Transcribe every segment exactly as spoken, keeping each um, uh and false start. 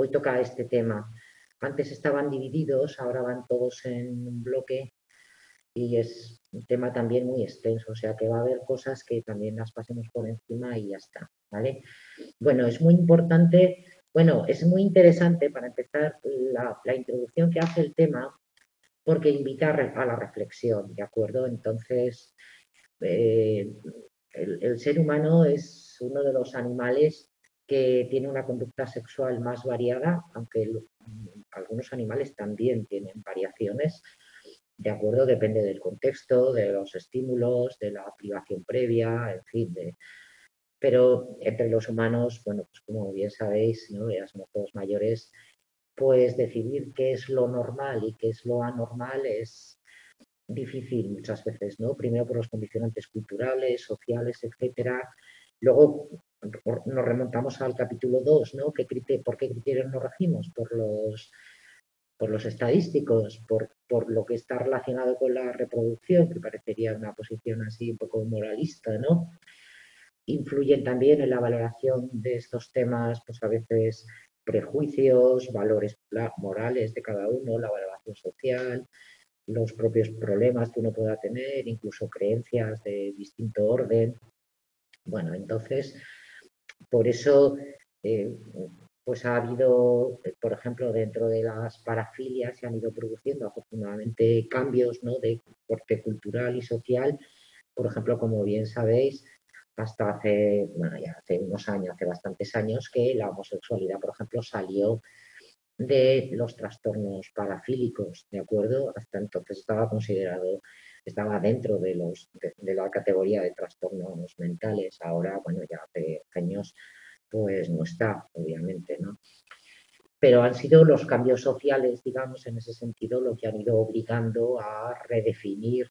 hoy toca este tema. Antes estaban divididos, ahora van todos en un bloque y es un tema también muy extenso, o sea que va a haber cosas que también las pasemos por encima y ya está, ¿vale? Bueno, es muy importante, bueno, es muy interesante para empezar la, la introducción que hace el tema, porque invita a la reflexión, ¿de acuerdo? Entonces, eh, el, el ser humano es uno de los animales que tiene una conducta sexual más variada, aunque el, algunos animales también tienen variaciones, ¿de acuerdo? Depende del contexto, de los estímulos, de la privación previa, en fin. De, pero entre los humanos, bueno, pues como bien sabéis, ¿no? Ya somos todos mayores. Pues decidir qué es lo normal y qué es lo anormal es difícil muchas veces, ¿no? Primero por los condicionantes culturales, sociales, etcétera. Luego nos remontamos al capítulo dos, ¿no? ¿Qué criterio, ¿Por qué criterios nos regimos? Por los, por los estadísticos, por, por lo que está relacionado con la reproducción, que parecería una posición así un poco moralista, ¿no? Influyen también en la valoración de estos temas, pues a veces prejuicios, valores morales de cada uno, la valoración social, los propios problemas que uno pueda tener, incluso creencias de distinto orden. Bueno, entonces, por eso, eh, pues ha habido, por ejemplo, dentro de las parafilias se han ido produciendo afortunadamente cambios, ¿no?, de corte cultural y social. Por ejemplo, como bien sabéis, hasta hace, bueno, ya hace unos años, hace bastantes años, que la homosexualidad, por ejemplo, salió de los trastornos parafílicos, ¿de acuerdo? Hasta entonces estaba considerado, estaba dentro de, los, de, de la categoría de trastornos mentales. Ahora, bueno, ya hace años, pues no está, obviamente, ¿no? Pero han sido los cambios sociales, digamos, en ese sentido, lo que han ido obligando a redefinir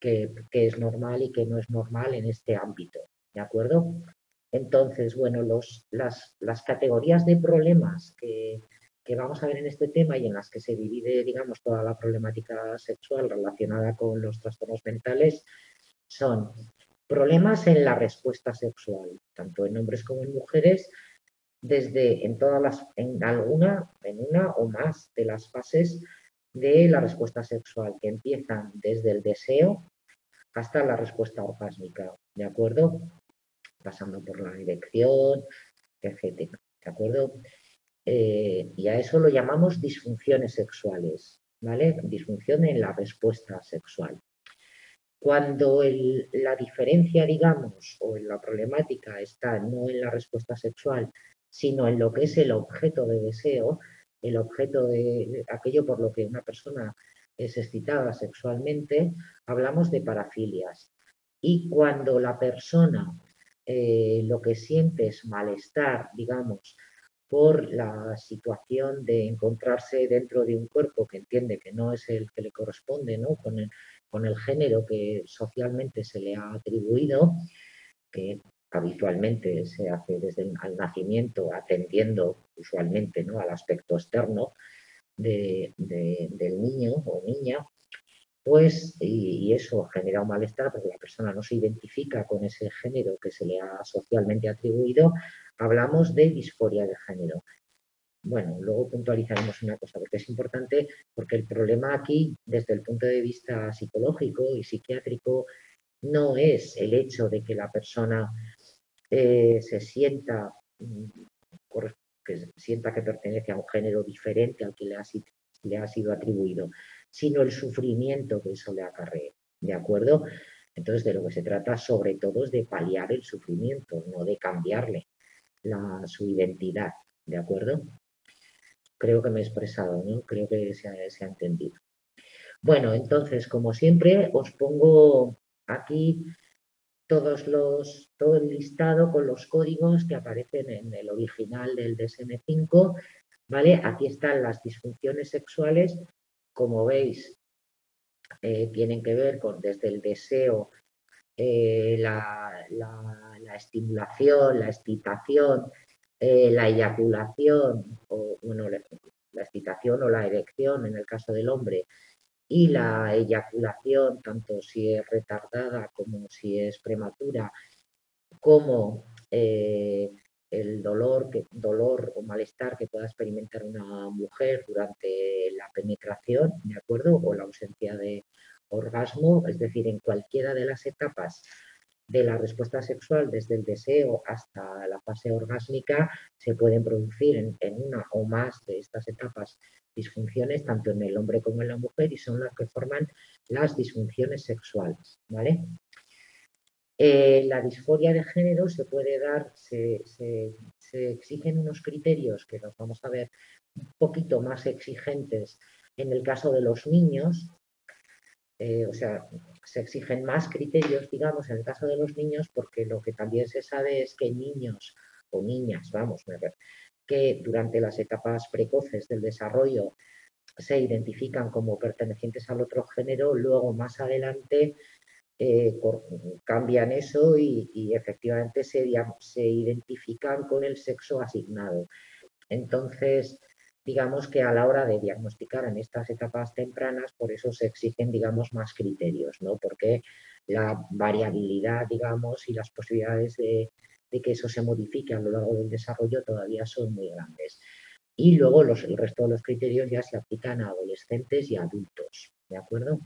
qué es normal y qué no es normal en este ámbito. ¿De acuerdo? Entonces, bueno, los, las, las categorías de problemas que, que vamos a ver en este tema y en las que se divide, digamos, toda la problemática sexual relacionada con los trastornos mentales son problemas en la respuesta sexual, tanto en hombres como en mujeres, desde en todas las, en alguna, en una o más de las fases de la respuesta sexual, que empiezan desde el deseo hasta la respuesta orgásmica, ¿de acuerdo? Pasando por la erección, etcétera, ¿de acuerdo? Eh, y a eso lo llamamos disfunciones sexuales, ¿vale? Disfunción en la respuesta sexual. Cuando el, la diferencia, digamos, o en la problemática está no en la respuesta sexual, sino en lo que es el objeto de deseo, el objeto de aquello por lo que una persona es excitada sexualmente, hablamos de parafilias. Y cuando la persona Eh, lo que siente es malestar, digamos, por la situación de encontrarse dentro de un cuerpo que entiende que no es el que le corresponde, ¿no?, con el, con el género que socialmente se le ha atribuido, que habitualmente se hace desde el nacimiento atendiendo usualmente, ¿no?, al aspecto externo de, de, del niño o niña. Pues, y, y eso genera un malestar porque la persona no se identifica con ese género que se le ha socialmente atribuido, hablamos de disforia de género. Bueno, luego puntualizaremos una cosa porque es importante, porque el problema aquí, desde el punto de vista psicológico y psiquiátrico, no es el hecho de que la persona eh, se sienta que, sienta que pertenece a un género diferente al que le ha sido le ha sido atribuido, sino el sufrimiento que eso le acarrea, ¿de acuerdo? Entonces, de lo que se trata sobre todo es de paliar el sufrimiento, no de cambiarle la, su identidad, ¿de acuerdo? Creo que me he expresado, ¿no? Creo que se ha, se ha entendido. Bueno, entonces, como siempre, os pongo aquí todos los, todo el listado con los códigos que aparecen en el original del D S M cinco, ¿vale? Aquí están las disfunciones sexuales, como veis, eh, tienen que ver con desde el deseo, eh, la, la, la estimulación, la excitación, eh, la eyaculación, o bueno, la, la excitación o la erección en el caso del hombre, y la eyaculación, tanto si es retardada como si es prematura, como eh, el dolor, que, dolor o malestar que pueda experimentar una mujer durante la penetración, ¿de acuerdo? O la ausencia de orgasmo, es decir, en cualquiera de las etapas de la respuesta sexual, desde el deseo hasta la fase orgásmica, se pueden producir en, en una o más de estas etapas disfunciones, tanto en el hombre como en la mujer, y son las que forman las disfunciones sexuales, ¿vale? Eh, la disforia de género se puede dar, se, se, se exigen unos criterios que nos vamos a ver un poquito más exigentes en el caso de los niños, eh, o sea, se exigen más criterios, digamos, en el caso de los niños, porque lo que también se sabe es que niños o niñas, vamos, que durante las etapas precoces del desarrollo se identifican como pertenecientes al otro género, luego más adelante Eh, cambian eso y, y efectivamente se, digamos, se identifican con el sexo asignado. Entonces, digamos que a la hora de diagnosticar en estas etapas tempranas, por eso se exigen, digamos, más criterios, ¿no? Porque la variabilidad, digamos, y las posibilidades de, de que eso se modifique a lo largo del desarrollo todavía son muy grandes. Y luego los, el resto de los criterios ya se aplican a adolescentes y adultos, ¿de acuerdo?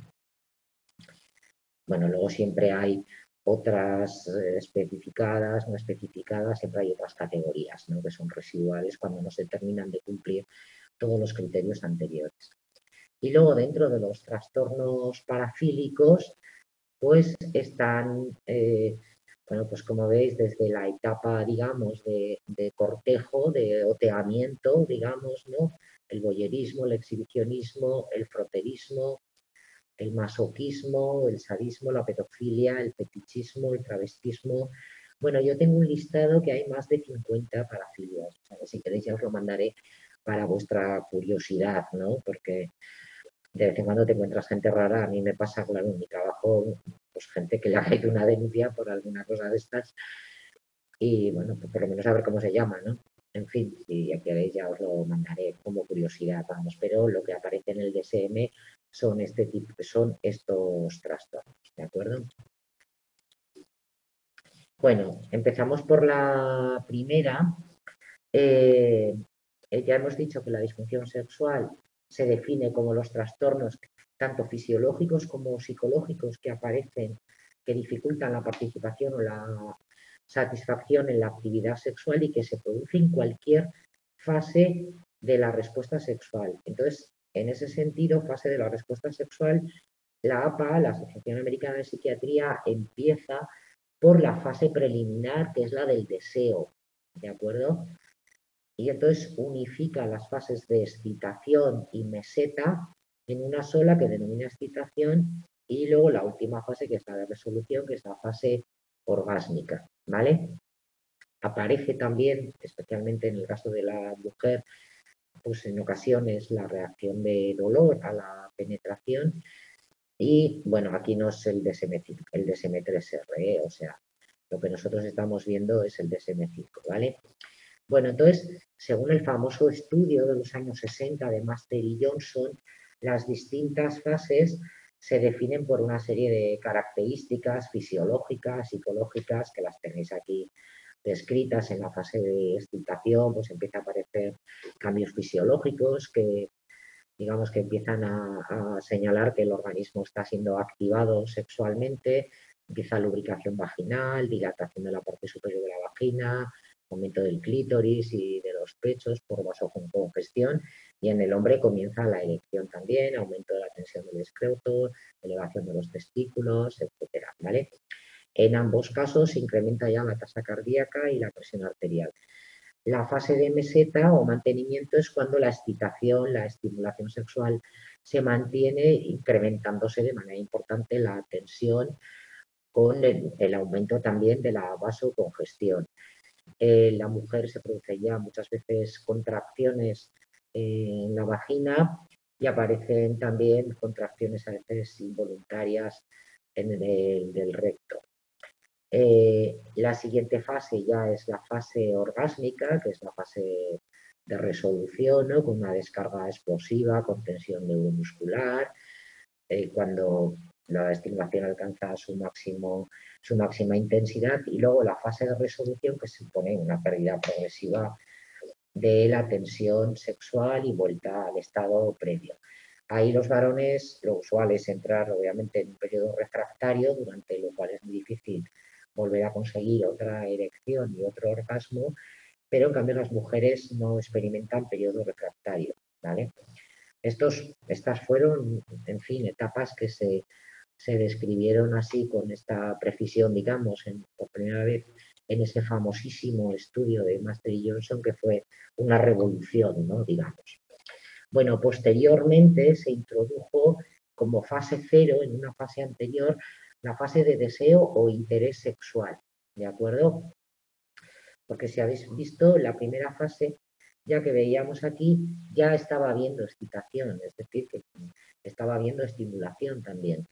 Bueno, luego siempre hay otras especificadas, no especificadas, siempre hay otras categorías, ¿no?, que son residuales cuando no se terminan de cumplir todos los criterios anteriores. Y luego dentro de los trastornos parafílicos, pues están, eh, bueno, pues como veis, desde la etapa, digamos, de, de cortejo, de oteamiento, digamos, ¿no?, el voyerismo, el exhibicionismo, el froterismo, el masoquismo, el sadismo, la pedofilia, el fetichismo, el travestismo. Bueno, yo tengo un listado que hay más de cincuenta parafilias. O sea, si queréis ya os lo mandaré para vuestra curiosidad, ¿no? Porque de vez en cuando te encuentras gente rara. A mí me pasa, claro, en mi trabajo, pues gente que le ha hecho una denuncia por alguna cosa de estas. Y bueno, pues por lo menos a ver cómo se llama, ¿no? En fin, si ya queréis ya os lo mandaré como curiosidad, vamos. Pero lo que aparece en el D S M son este tipo, son estos trastornos, ¿de acuerdo? Bueno, empezamos por la primera. Eh, ya hemos dicho que la disfunción sexual se define como los trastornos tanto fisiológicos como psicológicos que aparecen, que dificultan la participación o la satisfacción en la actividad sexual y que se produce en cualquier fase de la respuesta sexual. Entonces, en ese sentido, fase de la respuesta sexual, la A P A, la Asociación Americana de Psiquiatría, empieza por la fase preliminar, que es la del deseo, ¿de acuerdo? Y entonces unifica las fases de excitación y meseta en una sola que denomina excitación y luego la última fase, que es la de resolución, que es la fase orgásmica, ¿vale? Aparece también, especialmente en el caso de la mujer, pues en ocasiones la reacción de dolor a la penetración y, bueno, aquí no es el D S M cinco, el D S M tres R E, o sea, lo que nosotros estamos viendo es el D S M cinco, ¿vale? Bueno, entonces, según el famoso estudio de los años sesenta de Masters y Johnson, las distintas fases se definen por una serie de características fisiológicas, psicológicas, que las tenéis aquí descritas. En la fase de excitación, pues empieza a aparecer cambios fisiológicos que, digamos, que empiezan a, a señalar que el organismo está siendo activado sexualmente. Empieza lubricación vaginal, dilatación de la parte superior de la vagina, aumento del clítoris y de los pechos por vasocongestión. Y en el hombre comienza la erección también, aumento de la tensión del escroto, elevación de los testículos, etcétera, ¿vale? En ambos casos se incrementa ya la tasa cardíaca y la presión arterial. La fase de meseta o mantenimiento es cuando la excitación, la estimulación sexual se mantiene, incrementándose de manera importante la tensión con el, el aumento también de la vasocongestión. Eh, la mujer se produce ya muchas veces contracciones eh, en la vagina y aparecen también contracciones a veces involuntarias en el, del recto. Eh, la siguiente fase ya es la fase orgásmica, que es la fase de resolución, ¿no?, con una descarga explosiva, con tensión neuromuscular, eh, cuando la estimulación alcanza su, máximo, su máxima intensidad, y luego la fase de resolución, que supone una pérdida progresiva de la tensión sexual y vuelta al estado previo. Ahí los varones, lo usual es entrar obviamente en un periodo refractario, durante lo cual es muy difícil volver a conseguir otra erección y otro orgasmo, pero en cambio las mujeres no experimentan periodo refractario, ¿vale? Estos, estas fueron, en fin, etapas que se, se describieron así con esta precisión, digamos, en, por primera vez en ese famosísimo estudio de Masters y Johnson, que fue una revolución, ¿no?, digamos. Bueno, posteriormente se introdujo como fase cero, en una fase anterior, la fase de deseo o interés sexual, ¿de acuerdo? Porque si habéis visto la primera fase, ya que veíamos aquí, ya estaba habiendo excitación, es decir, que estaba habiendo estimulación también.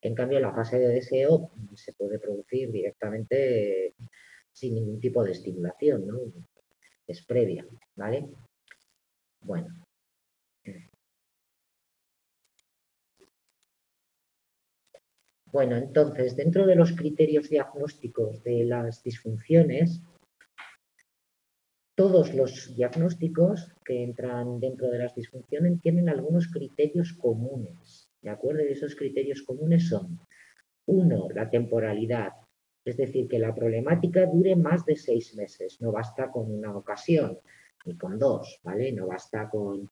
En cambio, la fase de deseo se puede producir directamente sin ningún tipo de estimulación, ¿no? Es previa, ¿vale? Bueno. Bueno, entonces, dentro de los criterios diagnósticos de las disfunciones, todos los diagnósticos que entran dentro de las disfunciones tienen algunos criterios comunes, ¿de acuerdo? Y esos criterios comunes son, uno, la temporalidad, es decir, que la problemática dure más de seis meses, no basta con una ocasión, ni con dos, ¿vale? No basta con,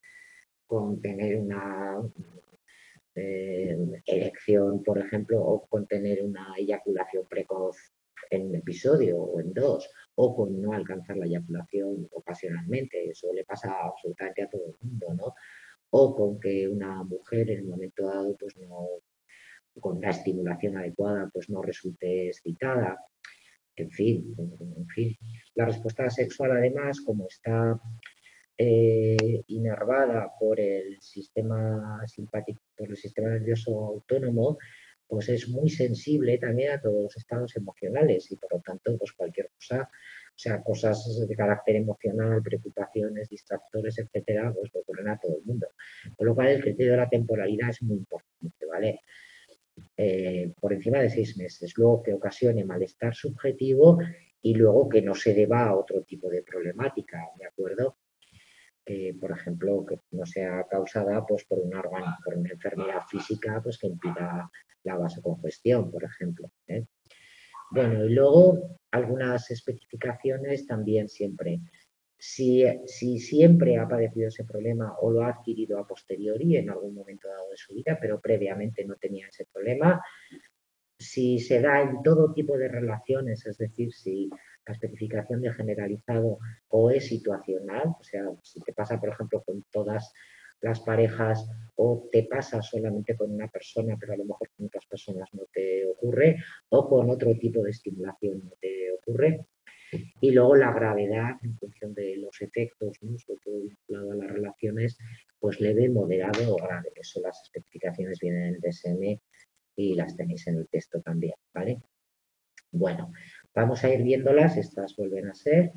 con tener una eh, erección, por ejemplo, o con tener una eyaculación precoz en un episodio o en dos, o con no alcanzar la eyaculación ocasionalmente, eso le pasa absolutamente a todo el mundo, ¿no? O con que una mujer en un momento dado, pues no, con la estimulación adecuada, pues no resulte excitada, en fin, en fin. La respuesta sexual, además, como está eh, inervada por el sistema simpático, por el sistema nervioso autónomo, pues es muy sensible también a todos los estados emocionales y por lo tanto pues cualquier cosa, o sea, cosas de carácter emocional, preocupaciones, distractores, etcétera, pues lo ocurren a todo el mundo. Con lo cual el criterio de la temporalidad es muy importante, ¿vale? Eh, por encima de seis meses, luego que ocasione malestar subjetivo y luego que no se deba a otro tipo de problemática, ¿de acuerdo? Eh, por ejemplo, que no sea causada pues, por, una, por una enfermedad física pues, que impida la vasocongestión, por ejemplo, ¿eh? Bueno, y luego algunas especificaciones también siempre. Si, si siempre ha padecido ese problema o lo ha adquirido a posteriori en algún momento dado de su vida, pero previamente no tenía ese problema, si se da en todo tipo de relaciones, es decir, si la especificación de generalizado o es situacional, o sea, si te pasa, por ejemplo, con todas las parejas o te pasa solamente con una persona, pero a lo mejor con otras personas no te ocurre, o con otro tipo de estimulación no te ocurre. Y luego la gravedad, en función de los efectos, ¿no?, sobre todo vinculado a las relaciones, pues leve, moderado o grave. Eso las especificaciones vienen en el D S M y las tenéis en el texto también, ¿vale? Bueno, vamos a ir viéndolas, estas vuelven a ser.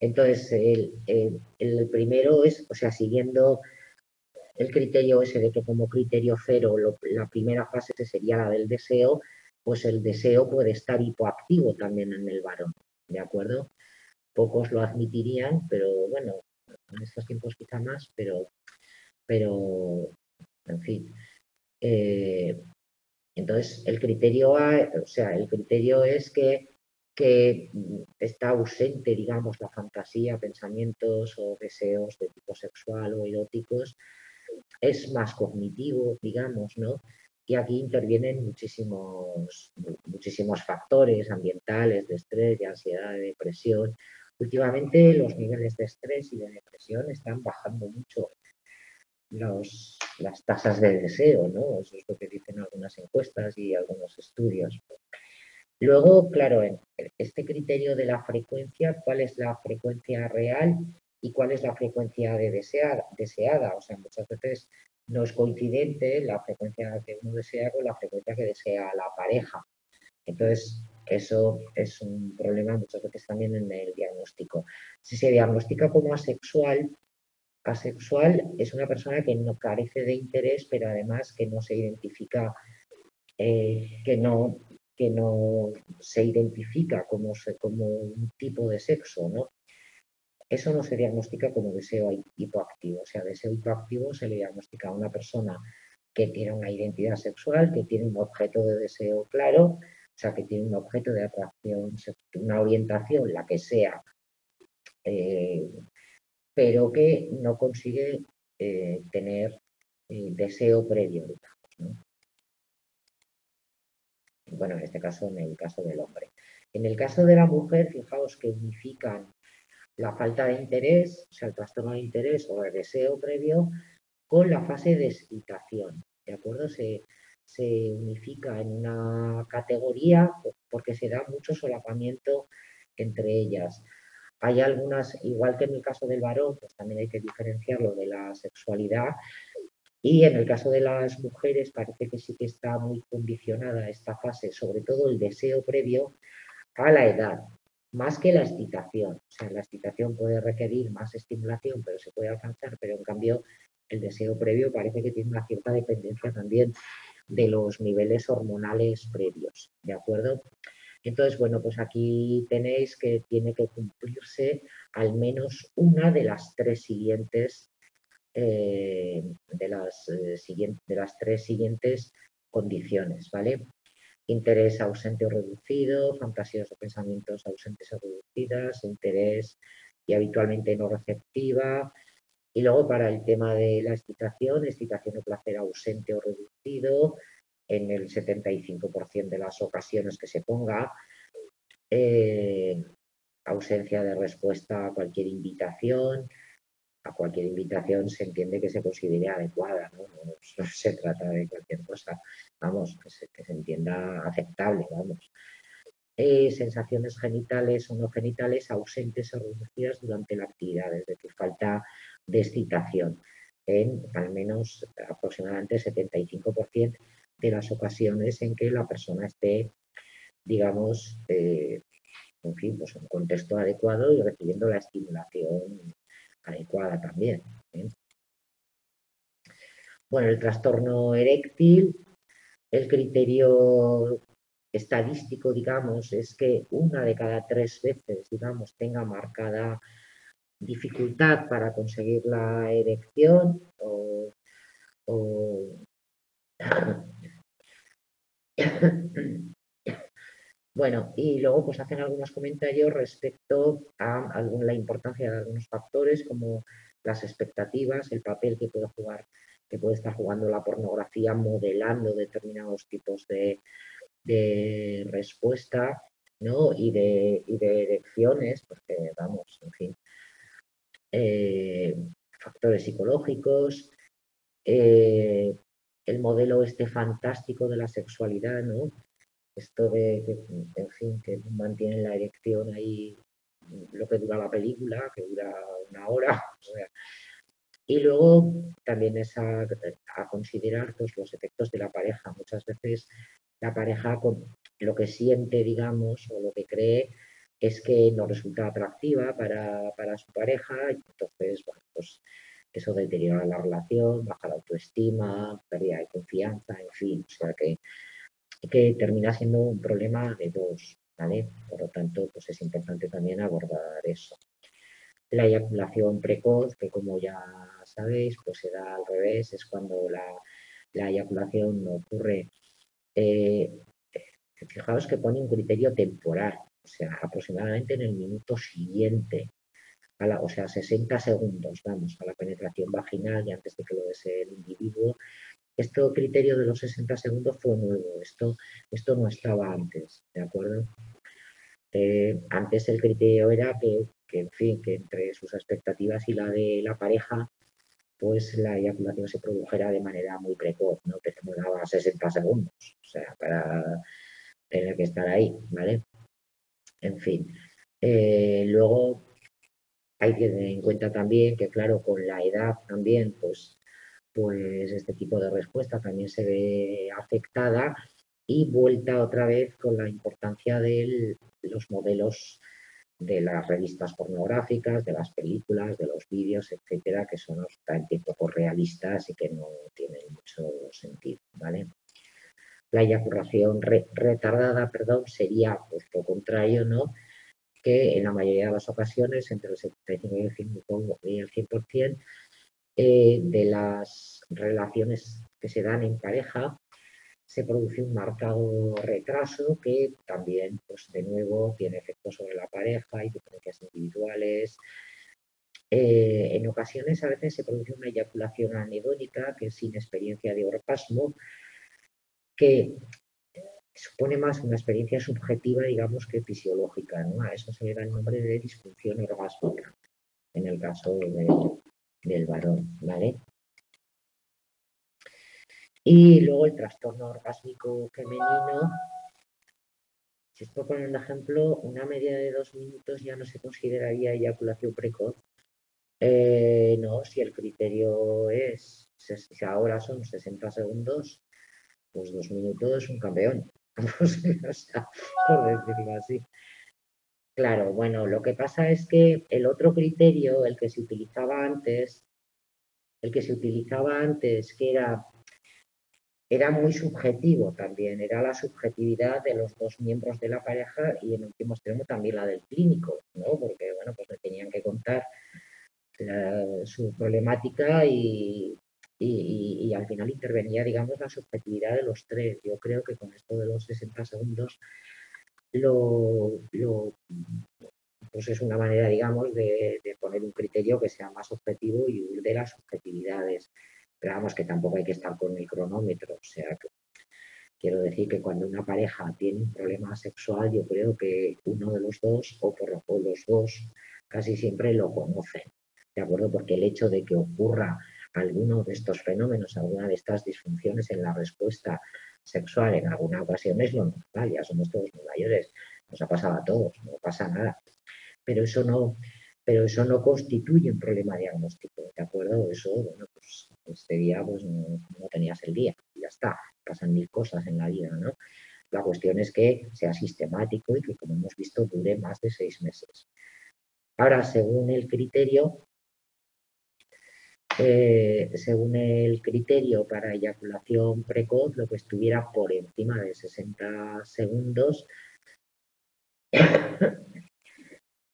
Entonces, el, el, el primero es, o sea, siguiendo el criterio ese de que como criterio cero lo, la primera fase sería la del deseo, pues el deseo puede estar hipoactivo también en el varón, ¿de acuerdo? Pocos lo admitirían, pero bueno, en estos tiempos quizá más, pero, pero en fin. Eh, Entonces, el criterio, o sea, el criterio es que, que está ausente, digamos, la fantasía, pensamientos o deseos de tipo sexual o eróticos. Es más cognitivo, digamos, ¿no? Y aquí intervienen muchísimos, muchísimos factores ambientales, de estrés, de ansiedad, de depresión. Últimamente los niveles de estrés y de depresión están bajando mucho. Los, las tasas de deseo, ¿no? Eso es lo que dicen algunas encuestas y algunos estudios. Luego, claro, en este criterio de la frecuencia, ¿cuál es la frecuencia real y cuál es la frecuencia de deseada, deseada? O sea, muchas veces no es coincidente la frecuencia que uno desea con la frecuencia que desea la pareja. Entonces, eso es un problema muchas veces también en el diagnóstico. Si se diagnostica como asexual, asexual es una persona que no carece de interés, pero además que no se identifica eh, que, no, que no se identifica como, se, como un tipo de sexo, ¿no? Eso no se diagnostica como deseo hipoactivo. O sea, deseo hipoactivo se le diagnostica a una persona que tiene una identidad sexual, que tiene un objeto de deseo claro, o sea, que tiene un objeto de atracción, una orientación, la que sea, eh, pero que no consigue eh, tener eh, deseo previo, digamos, ¿no? Bueno, en este caso, en el caso del hombre. En el caso de la mujer, fijaos que unifican la falta de interés, o sea, el trastorno de interés o el deseo previo, con la fase de excitación, ¿de acuerdo? Se, se unifica en una categoría porque se da mucho solapamiento entre ellas. Hay algunas, igual que en el caso del varón, pues también hay que diferenciarlo de la sexualidad, y en el caso de las mujeres parece que sí que está muy condicionada esta fase, sobre todo el deseo previo, a la edad, más que la excitación. O sea, la excitación puede requerir más estimulación, pero se puede alcanzar, pero en cambio el deseo previo parece que tiene una cierta dependencia también de los niveles hormonales previos, ¿de acuerdo? Entonces, bueno, pues aquí tenéis que tiene que cumplirse al menos una de las tres siguientes, eh, de, las, eh, siguiente, de las tres siguientes condiciones, ¿vale? Interés ausente o reducido, fantasías o pensamientos ausentes o reducidas, interés y habitualmente no receptiva. Y luego para el tema de la excitación, excitación o placer ausente o reducido, en el setenta y cinco por ciento de las ocasiones que se ponga, eh, ausencia de respuesta a cualquier invitación, a cualquier invitación se entiende que se considere adecuada, ¿no? No, no se trata de cualquier cosa, vamos, que se, que se entienda aceptable, vamos. Eh, sensaciones genitales o no genitales ausentes o reducidas durante la actividad, es decir, falta de excitación en al menos aproximadamente setenta y cinco por ciento de las ocasiones en que la persona esté, digamos, eh, en fin, pues en un contexto adecuado y recibiendo la estimulación adecuada también, ¿eh? Bueno, el trastorno eréctil, el criterio estadístico, digamos, es que una de cada tres veces, digamos, tenga marcada dificultad para conseguir la erección o, o bueno, y luego pues hacen algunos comentarios respecto a alguna, la importancia de algunos factores como las expectativas, el papel que puede jugar, que puede estar jugando la pornografía modelando determinados tipos de, de respuesta, ¿no? Y de, y de erecciones, porque vamos, en fin. Eh, factores psicológicos, eh, el modelo este fantástico de la sexualidad, ¿no? Esto de, que, en fin, que mantienen la erección ahí lo que dura la película, que dura una hora, o sea. Y luego también es a, a considerar pues, los efectos de la pareja. Muchas veces la pareja con lo que siente, digamos, o lo que cree, es que no resulta atractiva para, para su pareja, y entonces, bueno, pues eso deteriora la relación, baja la autoestima, pérdida de confianza, en fin, o sea que, que termina siendo un problema de dos, ¿vale? Por lo tanto, pues es importante también abordar eso. La eyaculación precoz, que como ya sabéis, pues se da al revés, es cuando la, la eyaculación ocurre, eh, fijaos que pone un criterio temporal. O sea, aproximadamente en el minuto siguiente, a la, o sea, sesenta segundos, vamos, a la penetración vaginal y antes de que lo desee el individuo. Este criterio de los sesenta segundos fue nuevo, esto, esto no estaba antes, ¿de acuerdo? Eh, antes el criterio era que, que, en fin, que entre sus expectativas y la de la pareja, pues la eyaculación se produjera de manera muy precoz, ¿no? Que demoraba sesenta segundos, o sea, para tener que estar ahí, ¿vale? En fin, eh, luego hay que tener en cuenta también que, claro, con la edad también, pues, pues este tipo de respuesta también se ve afectada y vuelta otra vez con la importancia de los modelos de las revistas pornográficas, de las películas, de los vídeos, etcétera, que son absolutamente poco realistas y que no tienen mucho sentido, ¿vale? la eyaculación re, retardada, perdón, sería pues lo contrario, ¿no? Que en la mayoría de las ocasiones, entre el setenta y cinco y el cien por ciento eh, de las relaciones que se dan en pareja, se produce un marcado retraso que también, pues de nuevo, tiene efectos sobre la pareja y diferencias individuales. Eh, en ocasiones, a veces, se produce una eyaculación anhedónica que sin experiencia de orgasmo, que supone más una experiencia subjetiva, digamos, que fisiológica, ¿no? A eso se le da el nombre de disfunción orgásmica, en el caso de, del varón, ¿vale? Y luego el trastorno orgásmico femenino. Si os pongo un ejemplo, una media de dos minutos ya no se consideraría eyaculación precoz. Eh, no, si el criterio es, si ahora son sesenta segundos, pues dos minutos es un campeón, o sea, por decirlo así. Claro, bueno, lo que pasa es que el otro criterio, el que se utilizaba antes, el que se utilizaba antes, que era, era muy subjetivo también, era la subjetividad de los dos miembros de la pareja y en último extremo también la del clínico, ¿no? Porque, bueno, pues le tenían que contar la, su problemática y... Y, y, y al final intervenía, digamos, la subjetividad de los tres. Yo creo que con esto de los sesenta segundos lo, lo, pues es una manera, digamos, de, de poner un criterio que sea más objetivo y huir de las subjetividades. Pero vamos, que tampoco hay que estar con el cronómetro. O sea, que, quiero decir que cuando una pareja tiene un problema sexual, yo creo que uno de los dos, o por lo menos los dos, casi siempre lo conocen, ¿de acuerdo? Porque el hecho de que ocurra alguno de estos fenómenos, alguna de estas disfunciones en la respuesta sexual en alguna ocasión es lo normal, ya somos todos muy mayores, nos ha pasado a todos, no pasa nada. Pero eso no, pero eso no constituye un problema diagnóstico, ¿de acuerdo? Eso, bueno, pues este día pues no, no tenías el día, ya está, pasan mil cosas en la vida, ¿no? La cuestión es que sea sistemático y que, como hemos visto, dure más de seis meses. Ahora, según el criterio, Eh, según el criterio para eyaculación precoz, lo que estuviera por encima de sesenta segundos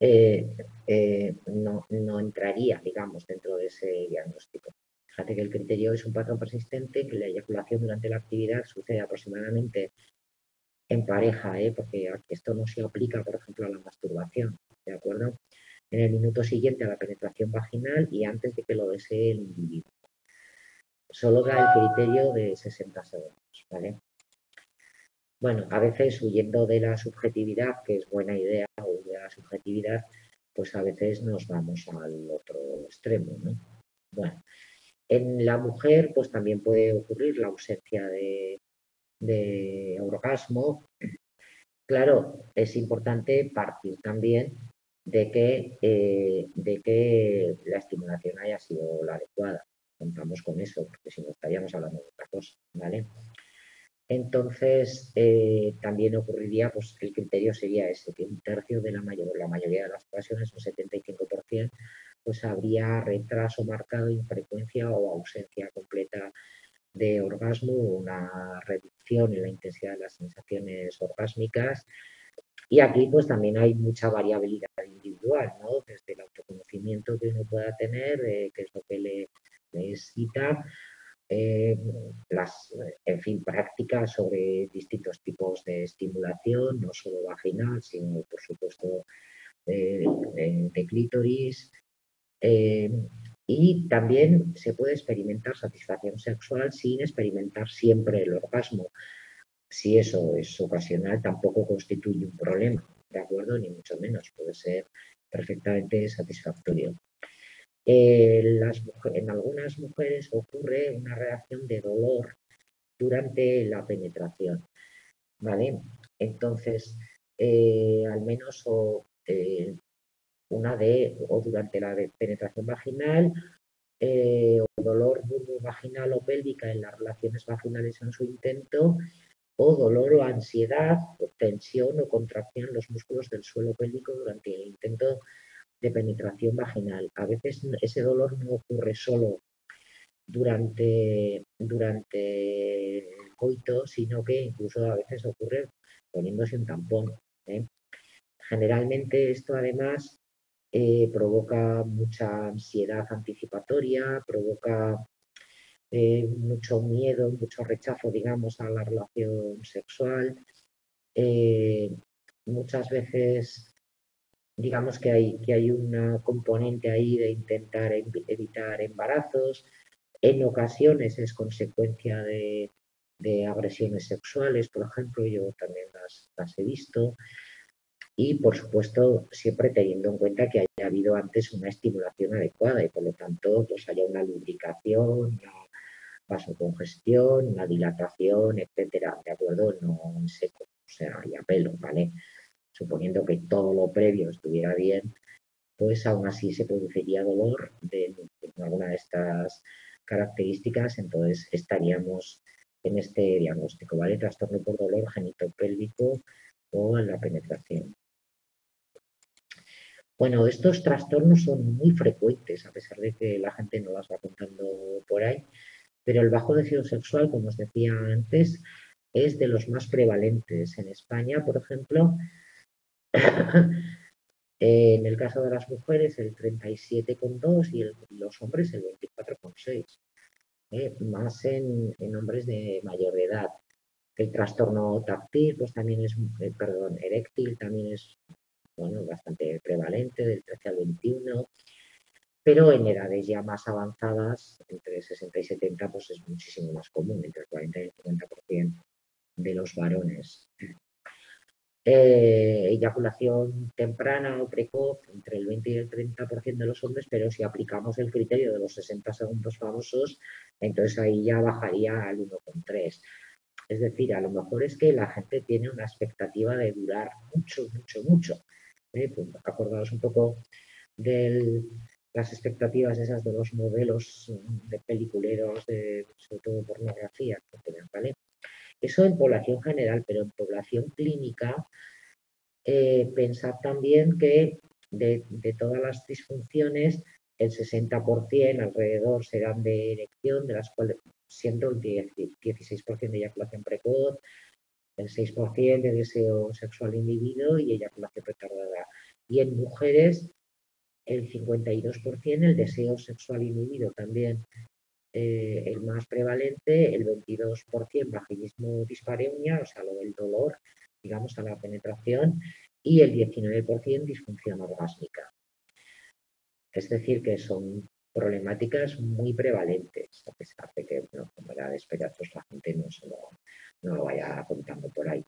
eh, eh, no, no entraría, digamos, dentro de ese diagnóstico. Fíjate que el criterio es un patrón persistente, que la eyaculación durante la actividad sucede aproximadamente en pareja, ¿eh? Porque esto no se aplica, por ejemplo, a la masturbación, ¿de acuerdo? En el minuto siguiente a la penetración vaginal y antes de que lo desee el individuo. Solo da el criterio de sesenta segundos, ¿vale? Bueno, a veces huyendo de la subjetividad, que es buena idea, huir de la subjetividad, pues a veces nos vamos al otro extremo, ¿no? Bueno, en la mujer pues también puede ocurrir la ausencia de, de orgasmo. Claro, es importante partir también de que, eh, de que la estimulación haya sido la adecuada. Contamos con eso, porque si no estaríamos hablando de otra cosa, ¿vale? Entonces, eh, también ocurriría, pues el criterio sería ese, que un tercio de la, mayor, la mayoría de las ocasiones, un setenta y cinco por ciento, pues habría retraso marcado, infrecuencia o ausencia completa de orgasmo, una reducción en la intensidad de las sensaciones orgásmicas. Y aquí pues también hay mucha variabilidad individual, ¿no? Desde el autoconocimiento que uno pueda tener, eh, qué es lo que le, le excita, eh, las, en fin, prácticas sobre distintos tipos de estimulación, no solo vaginal, sino por supuesto eh, de, de clítoris. Eh, y también se puede experimentar satisfacción sexual sin experimentar siempre el orgasmo. Si eso es ocasional, tampoco constituye un problema, ¿de acuerdo? Ni mucho menos, puede ser perfectamente satisfactorio. Eh, las, en algunas mujeres ocurre una reacción de dolor durante la penetración, ¿vale? Entonces, eh, al menos o, eh, una de, o durante la penetración vaginal, eh, o dolor vulvovaginal o pélvica en las relaciones vaginales en su intento, o dolor o ansiedad, o tensión o contracción en los músculos del suelo pélvico durante el intento de penetración vaginal. A veces ese dolor no ocurre solo durante, durante coito, sino que incluso a veces ocurre poniéndose un tampón, ¿eh? Generalmente esto además eh, provoca mucha ansiedad anticipatoria, provoca eh, mucho miedo, mucho rechazo, digamos, a la relación sexual. Eh, muchas veces digamos que hay, que hay una componente ahí de intentar evitar embarazos. En ocasiones es consecuencia de, de agresiones sexuales, por ejemplo, yo también las, las he visto. Y, por supuesto, siempre teniendo en cuenta que haya habido antes una estimulación adecuada y, por lo tanto, pues haya una lubricación, una vasocongestión, una dilatación, etcétera, ¿de acuerdo? No en seco, o sea, hay a pelo, ¿vale? Suponiendo que todo lo previo estuviera bien, pues aún así se produciría dolor de, de alguna de estas características, entonces estaríamos en este diagnóstico, ¿vale? Trastorno por dolor genitopélvico o en la penetración. Bueno, estos trastornos son muy frecuentes, a pesar de que la gente no las va contando por ahí, pero el bajo deseo sexual, como os decía antes, es de los más prevalentes. En España, por ejemplo, en el caso de las mujeres el treinta y siete coma dos por ciento y el, los hombres el veinticuatro coma seis por ciento, ¿eh? Más en, en hombres de mayor edad. El trastorno táctil, pues también es, eh, perdón, eréctil, también es, bueno, bastante prevalente, del trece al veintiuno, pero en edades ya más avanzadas, entre sesenta y setenta, pues es muchísimo más común, entre el cuarenta y el cincuenta por ciento de los varones. Eh, eyaculación temprana o precoz, entre el veinte y el treinta por ciento de los hombres, pero si aplicamos el criterio de los sesenta segundos famosos, entonces ahí ya bajaría al uno coma tres. Es decir, a lo mejor es que la gente tiene una expectativa de durar mucho, mucho, mucho. Eh, pues acordaos un poco de las expectativas esas de los modelos de peliculeros, de, sobre todo pornografía, ¿vale? Eso en población general, pero en población clínica, eh, pensad también que de, de todas las disfunciones, el sesenta por ciento alrededor serán de erección, de las cuales siendo el diez, dieciséis por ciento de eyaculación precoz, el seis por ciento de deseo sexual inhibido y eyaculación retardada. Y en mujeres, el cincuenta y dos por ciento, el deseo sexual inhibido también. Eh, el más prevalente, el veintidós por ciento, vaginismo dispareunia, o sea, lo del dolor, digamos, a la penetración, y el diecinueve por ciento, disfunción orgásmica. Es decir, que son problemáticas muy prevalentes, a pesar de que, bueno, como era de esperar, pues la gente no, se lo, no lo vaya contando por ahí.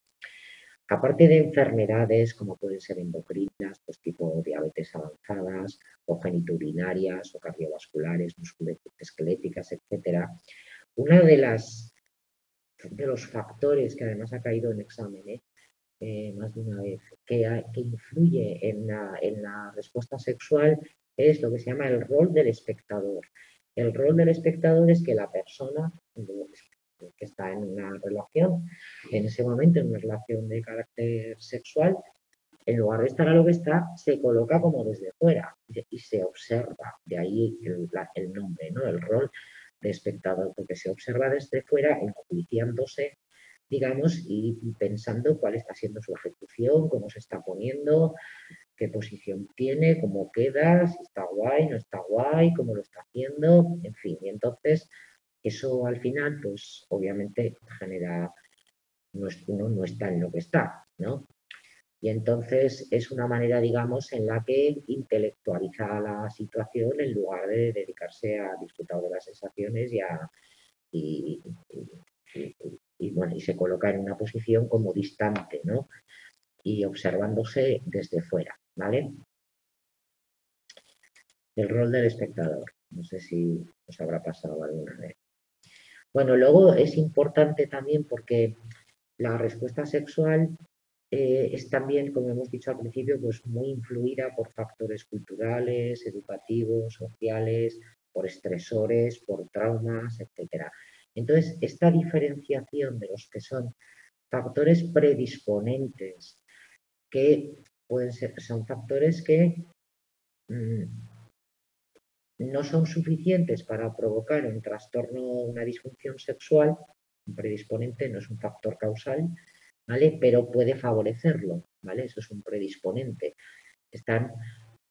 Aparte de enfermedades, como pueden ser endocrinas, pues tipo diabetes avanzadas, o genitourinarias, o cardiovasculares, musculoesqueléticas, etcétera, uno de, las, de los factores que además ha caído en examen, ¿eh? Eh, más de una vez, que, ha, que influye en la, en la respuesta sexual es lo que se llama el rol del espectador. El rol del espectador es que la persona que está en una relación, en ese momento, en una relación de carácter sexual, en lugar de estar a lo que está, se coloca como desde fuera y se observa. De ahí el, el nombre, ¿no? El rol de espectador, porque se observa desde fuera, enjuiciándose, digamos, y pensando cuál está siendo su ejecución, cómo se está poniendo, qué posición tiene, cómo queda, si está guay, no está guay, cómo lo está haciendo, en fin. Y entonces eso al final, pues obviamente genera, no es, uno no está en lo que está, ¿no? Y entonces es una manera, digamos, en la que intelectualiza la situación en lugar de dedicarse a disfrutar de las sensaciones y, a, y, y, y, y, bueno, y se coloca en una posición como distante, ¿no? Y observándose desde fuera, ¿vale? El rol del espectador. No sé si os habrá pasado alguna vez. Bueno, luego es importante también porque la respuesta sexual eh, es también, como hemos dicho al principio, pues muy influida por factores culturales, educativos, sociales, por estresores, por traumas, etcétera. Entonces, esta diferenciación de los que son factores predisponentes, que pueden ser, son factores que mmm, no son suficientes para provocar un trastorno, una disfunción sexual, predisponente no es un factor causal, ¿vale? Pero puede favorecerlo, ¿vale? Eso es un predisponente. Están,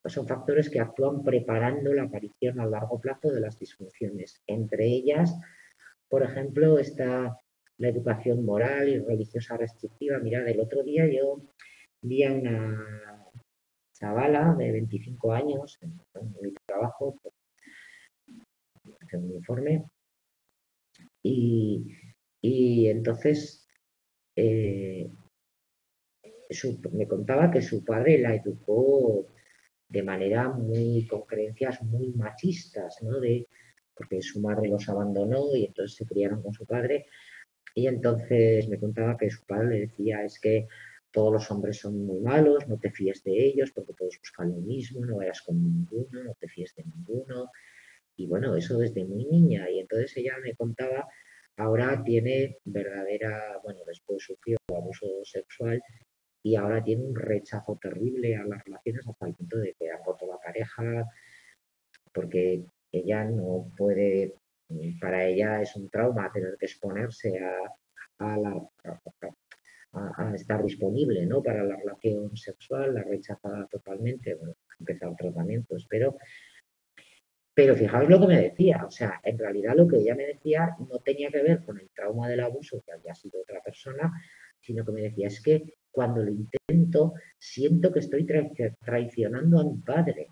son factores que actúan preparando la aparición a largo plazo de las disfunciones. Entre ellas, por ejemplo, está la educación moral y religiosa restrictiva. Mirad, el otro día yo vi a una chavala de veinticinco años en mi trabajo, en mi informe, y, y entonces eh, su, me contaba que su padre la educó de manera muy, con creencias muy machistas, ¿no? De, porque su madre los abandonó y entonces se criaron con su padre. Y entonces me contaba que su padre le decía, es que todos los hombres son muy malos, no te fíes de ellos porque todos buscan lo mismo, no vayas con ninguno, no te fíes de ninguno. Y bueno, eso desde muy niña. Y entonces ella me contaba, ahora tiene verdadera, bueno, después sufrió abuso sexual y ahora tiene un rechazo terrible a las relaciones hasta el punto de que ha roto la pareja porque ella no puede... Para ella es un trauma tener que exponerse a, a, la, a, a estar disponible, ¿no? Para la relación sexual, la rechaza totalmente, bueno, ha empezado tratamientos, pero, pero fijaos lo que me decía, o sea, en realidad lo que ella me decía no tenía que ver con el trauma del abuso que había sido otra persona, sino que me decía, es que cuando lo intento siento que estoy tra traicionando a mi padre.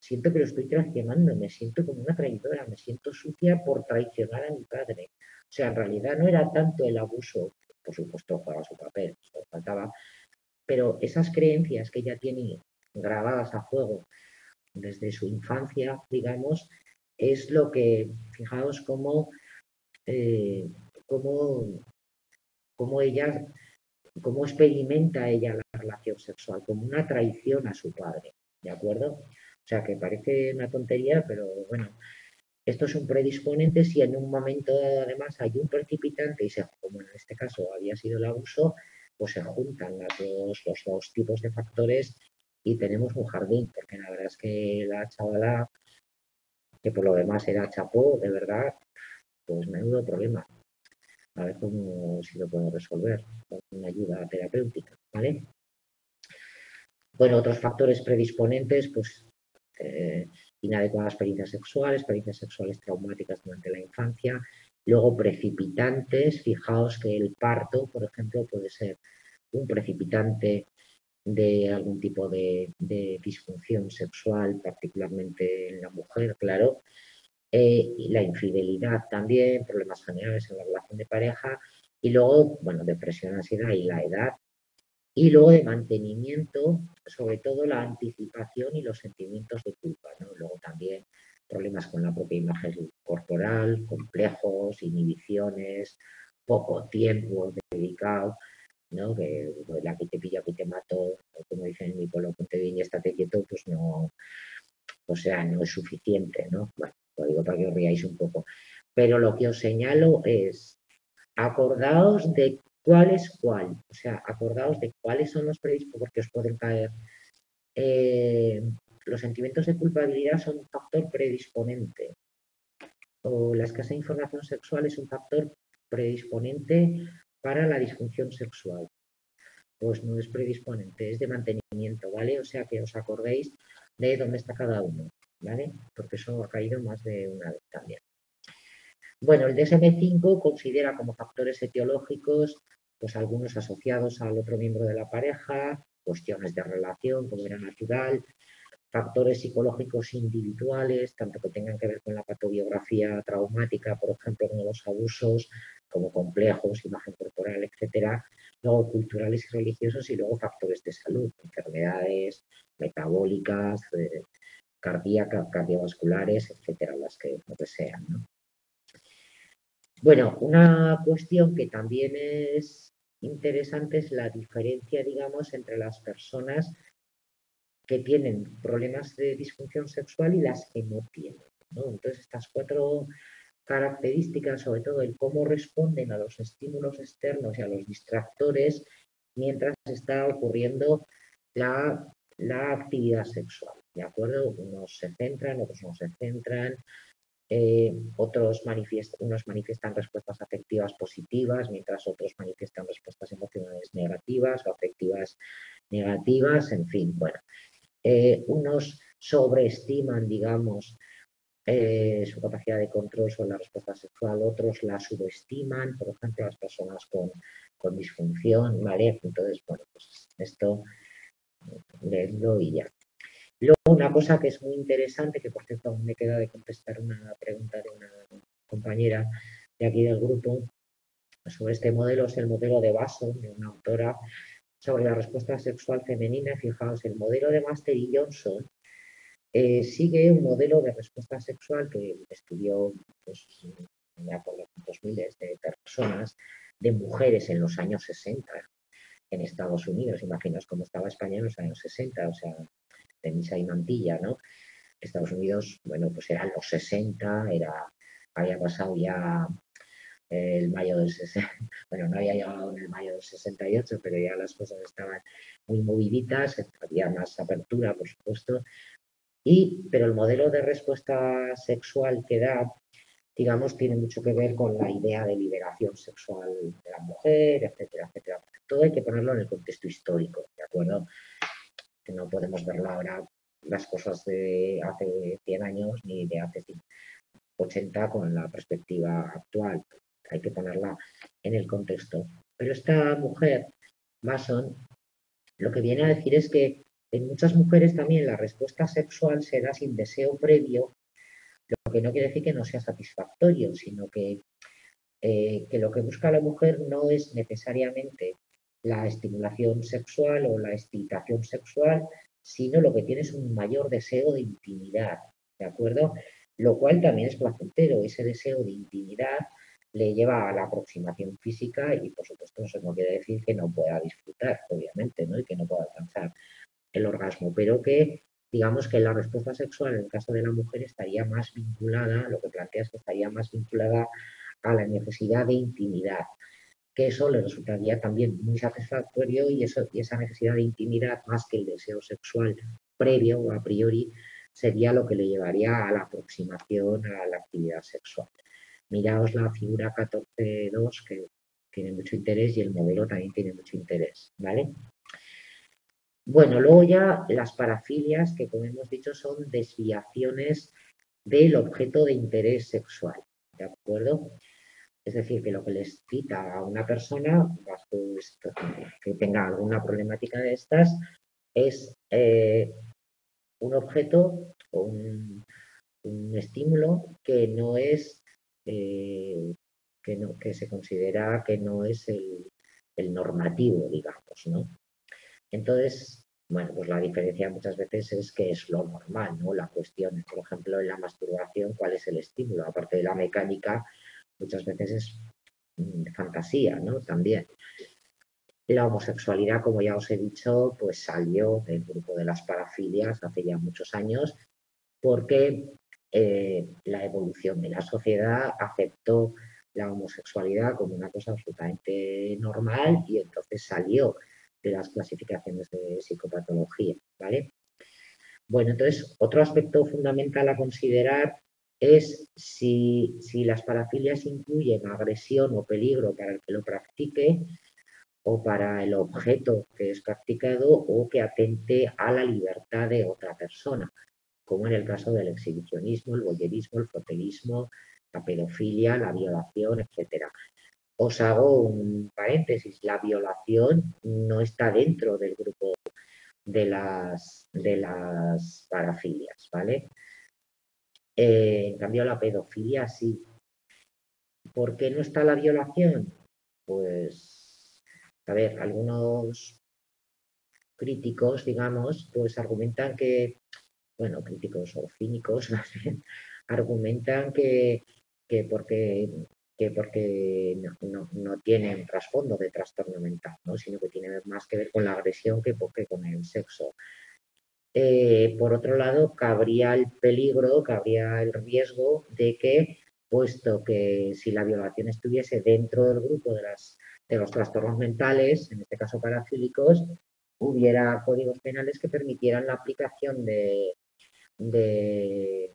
Siento que lo estoy traicionando, me siento como una traidora, me siento sucia por traicionar a mi padre. O sea, en realidad no era tanto el abuso, por supuesto jugaba su papel, faltaba, pero esas creencias que ella tiene grabadas a fuego desde su infancia, digamos, es lo que, fijaos cómo, eh, cómo, cómo ella, cómo experimenta ella la relación sexual, como una traición a su padre, ¿de acuerdo? O sea, que parece una tontería, pero bueno, esto es un predisponente. Si en un momento dado, además, hay un precipitante, y se, como en este caso había sido el abuso, pues se juntan las dos, los dos tipos de factores y tenemos un jardín, porque la verdad es que la chavala, que por lo demás era chapó, de verdad, pues menudo problema. A ver cómo si lo puedo resolver con una ayuda terapéutica, ¿vale? Bueno, otros factores predisponentes, pues, Eh, inadecuadas experiencias sexuales, experiencias sexuales traumáticas durante la infancia, luego precipitantes, fijaos que el parto, por ejemplo, puede ser un precipitante de algún tipo de, de disfunción sexual, particularmente en la mujer, claro, eh, y la infidelidad también, problemas generales en la relación de pareja, y luego, bueno, depresión, ansiedad y la edad, y luego de mantenimiento, sobre todo la anticipación y los sentimientos de culpa, ¿no? Luego también problemas con la propia imagen corporal, complejos, inhibiciones, poco tiempo dedicado, ¿no? Que la que te pilla, que te mato, como dicen en mi pueblo, ponte bien y estate quieto, pues no, o sea, no es suficiente, ¿no? Bueno, lo digo para que os riáis un poco. Pero lo que os señalo es, acordaos de ¿cuál es cuál? O sea, acordaos de cuáles son los predisponentes, porque os pueden caer. Eh, los sentimientos de culpabilidad son un factor predisponente. O la escasa información sexual es un factor predisponente para la disfunción sexual. Pues no es predisponente, es de mantenimiento, ¿vale? O sea, que os acordéis de dónde está cada uno, ¿vale? Porque eso ha caído más de una vez también. Bueno, el D S M cinco considera como factores etiológicos pues algunos asociados al otro miembro de la pareja, cuestiones de relación, como era natural, factores psicológicos individuales, tanto que tengan que ver con la patobiografía traumática, por ejemplo, con los abusos, como complejos, imagen corporal, etcétera, luego culturales y religiosos y luego factores de salud, enfermedades metabólicas, eh, cardíacas, cardiovasculares, etcétera, las que no desean, ¿no? Bueno, una cuestión que también es interesante es la diferencia, digamos, entre las personas que tienen problemas de disfunción sexual y las que no tienen, ¿no? Entonces, estas cuatro características, sobre todo el cómo responden a los estímulos externos y a los distractores mientras está ocurriendo la, la actividad sexual, ¿de acuerdo? Unos se centran, otros no se centran. eh, otros manifiest, unos manifiestan respuestas afectivas positivas, mientras otros manifiestan respuestas emocionales negativas o afectivas negativas, en fin, bueno. Eh, unos sobreestiman, digamos, Eh, su capacidad de control sobre la respuesta sexual, otros la subestiman, por ejemplo, las personas con, con disfunción, ¿vale? Entonces, bueno, pues esto, leedlo y ya. Luego, una cosa que es muy interesante, que por cierto aún me queda de contestar una pregunta de una compañera de aquí del grupo sobre este modelo, es el modelo de Basso, de una autora, sobre la respuesta sexual femenina. Fijaos, el modelo de Masters y Johnson, Eh, sigue un modelo de respuesta sexual que estudió, pues, ya por los dos mil de personas, de mujeres en los años sesenta en Estados Unidos. Imaginaos cómo estaba España en los años sesenta, o sea, de misa y mantilla, ¿no? Estados Unidos, bueno, pues eran los sesenta, era, había pasado ya el mayo del sesenta, bueno, no había llegado en el mayo del sesenta y ocho, pero ya las cosas estaban muy moviditas, había más apertura, por supuesto. Y, pero el modelo de respuesta sexual que da, digamos, tiene mucho que ver con la idea de liberación sexual de la mujer, etcétera, etcétera. Todo hay que ponerlo en el contexto histórico, ¿de acuerdo? Que no podemos verlo ahora, las cosas de hace cien años ni de hace ochenta con la perspectiva actual. Hay que ponerla en el contexto. Pero esta mujer, Mason, lo que viene a decir es que en muchas mujeres también la respuesta sexual se da sin deseo previo, lo que no quiere decir que no sea satisfactorio, sino que, eh, que lo que busca la mujer no es necesariamente la estimulación sexual o la excitación sexual, sino lo que tiene es un mayor deseo de intimidad, ¿de acuerdo? Lo cual también es placentero. Ese deseo de intimidad le lleva a la aproximación física y, por supuesto, eso no quiere decir que no pueda disfrutar, obviamente, ¿no? Y que no pueda alcanzar el orgasmo, pero que digamos que la respuesta sexual en el caso de la mujer estaría más vinculada, lo que plantea es que estaría más vinculada a la necesidad de intimidad, que eso le resultaría también muy satisfactorio y, eso, y esa necesidad de intimidad más que el deseo sexual previo o a priori sería lo que le llevaría a la aproximación a la actividad sexual. Miraos la figura catorce punto dos que tiene mucho interés y el modelo también tiene mucho interés, ¿vale? Bueno, luego ya las parafilias, que como hemos dicho son desviaciones del objeto de interés sexual, ¿de acuerdo? Es decir, que lo que les quita a una persona, que tenga alguna problemática de estas, es eh, un objeto o un, un estímulo que no es, eh, que, no, que se considera que no es el, el normativo, digamos, ¿no? Entonces, bueno, pues la diferencia muchas veces es que es lo normal, ¿no? La cuestión, por ejemplo, en la masturbación, ¿cuál es el estímulo? Aparte de la mecánica, muchas veces es mm, fantasía, ¿no? También. La homosexualidad, como ya os he dicho, pues salió del grupo de las parafilias hace ya muchos años, porque eh, la evolución de la sociedad aceptó la homosexualidad como una cosa absolutamente normal y entonces salió de las clasificaciones de psicopatología, ¿vale? Bueno, entonces, otro aspecto fundamental a considerar es si, si las parafilias incluyen agresión o peligro para el que lo practique o para el objeto que es practicado o que atente a la libertad de otra persona, como en el caso del exhibicionismo, el voyerismo, el fotelismo, la pedofilia, la violación, etcétera. Os hago un paréntesis, la violación no está dentro del grupo de las, de las parafilias, ¿vale? Eh, en cambio, la pedofilia sí. ¿Por qué no está la violación? Pues, a ver, algunos críticos, digamos, pues argumentan que, bueno, críticos o cínicos más bien, argumentan que, que porque... que porque no, no, no tienen trasfondo de trastorno mental, ¿no? Sino que tiene más que ver con la agresión que, que con el sexo. Eh, por otro lado, cabría el peligro, cabría el riesgo de que, puesto que si la violación estuviese dentro del grupo de, las, de los trastornos mentales, en este caso parafílicos, hubiera códigos penales que permitieran la aplicación de, de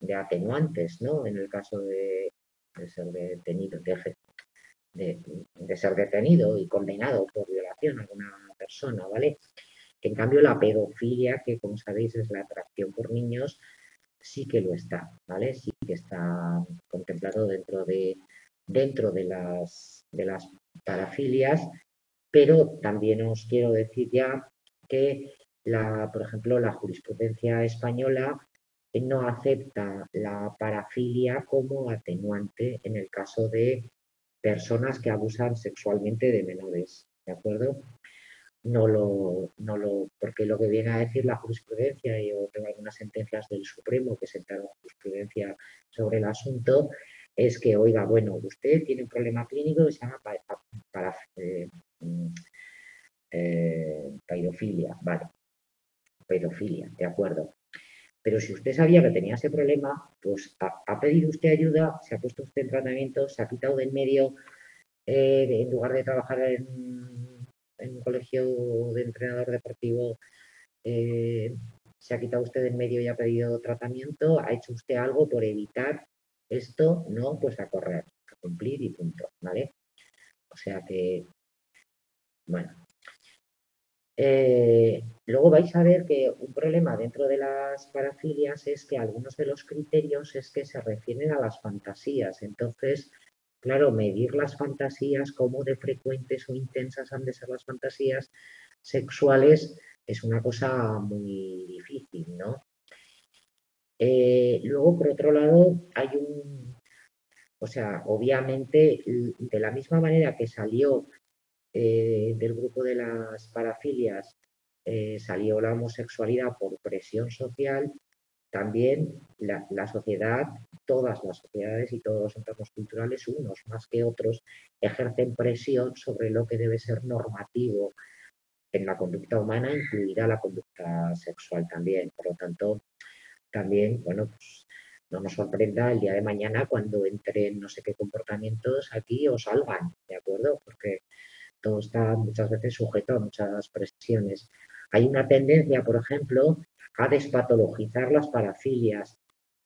de atenuantes, ¿no? En el caso de, de ser detenido, de, de, de ser detenido y condenado por violación a alguna persona, ¿vale? En cambio, la pedofilia, que como sabéis es la atracción por niños, sí que lo está, ¿vale? Sí que está contemplado dentro de, dentro de las, de las parafilias, pero también os quiero decir ya que, la, por ejemplo, la jurisprudencia española no acepta la parafilia como atenuante en el caso de personas que abusan sexualmente de menores, ¿de acuerdo? No lo, no lo, porque lo que viene a decir la jurisprudencia, y yo tengo algunas sentencias del Supremo que sentaron jurisprudencia sobre el asunto, es que, oiga, bueno, usted tiene un problema clínico que se llama para, para, eh, eh, pedofilia, vale, pedofilia, de acuerdo. Pero si usted sabía que tenía ese problema, pues ha, ha pedido usted ayuda, se ha puesto usted en tratamiento, se ha quitado de en medio, eh, en lugar de trabajar en, en un colegio de entrenador deportivo, eh, se ha quitado usted de en medio y ha pedido tratamiento, ha hecho usted algo por evitar esto, no, pues a correr, a cumplir y punto, ¿vale? O sea que, bueno. Eh, luego vais a ver que un problema dentro de las parafilias es que algunos de los criterios es que se refieren a las fantasías. Entonces, claro, medir las fantasías, cómo de frecuentes o intensas han de ser las fantasías sexuales, es una cosa muy difícil, ¿no? Eh, luego, por otro lado, hay un... O sea, obviamente, de la misma manera que salió Eh, del grupo de las parafilias eh, salió la homosexualidad por presión social, también la, la sociedad, todas las sociedades y todos los entornos culturales, unos más que otros, ejercen presión sobre lo que debe ser normativo en la conducta humana, incluida la conducta sexual también. Por lo tanto, también, bueno, pues no nos sorprenda el día de mañana cuando entren no sé qué comportamientos aquí o salgan, ¿de acuerdo? Porque todo está muchas veces sujeto a muchas presiones. Hay una tendencia, por ejemplo, a despatologizar las parafilias,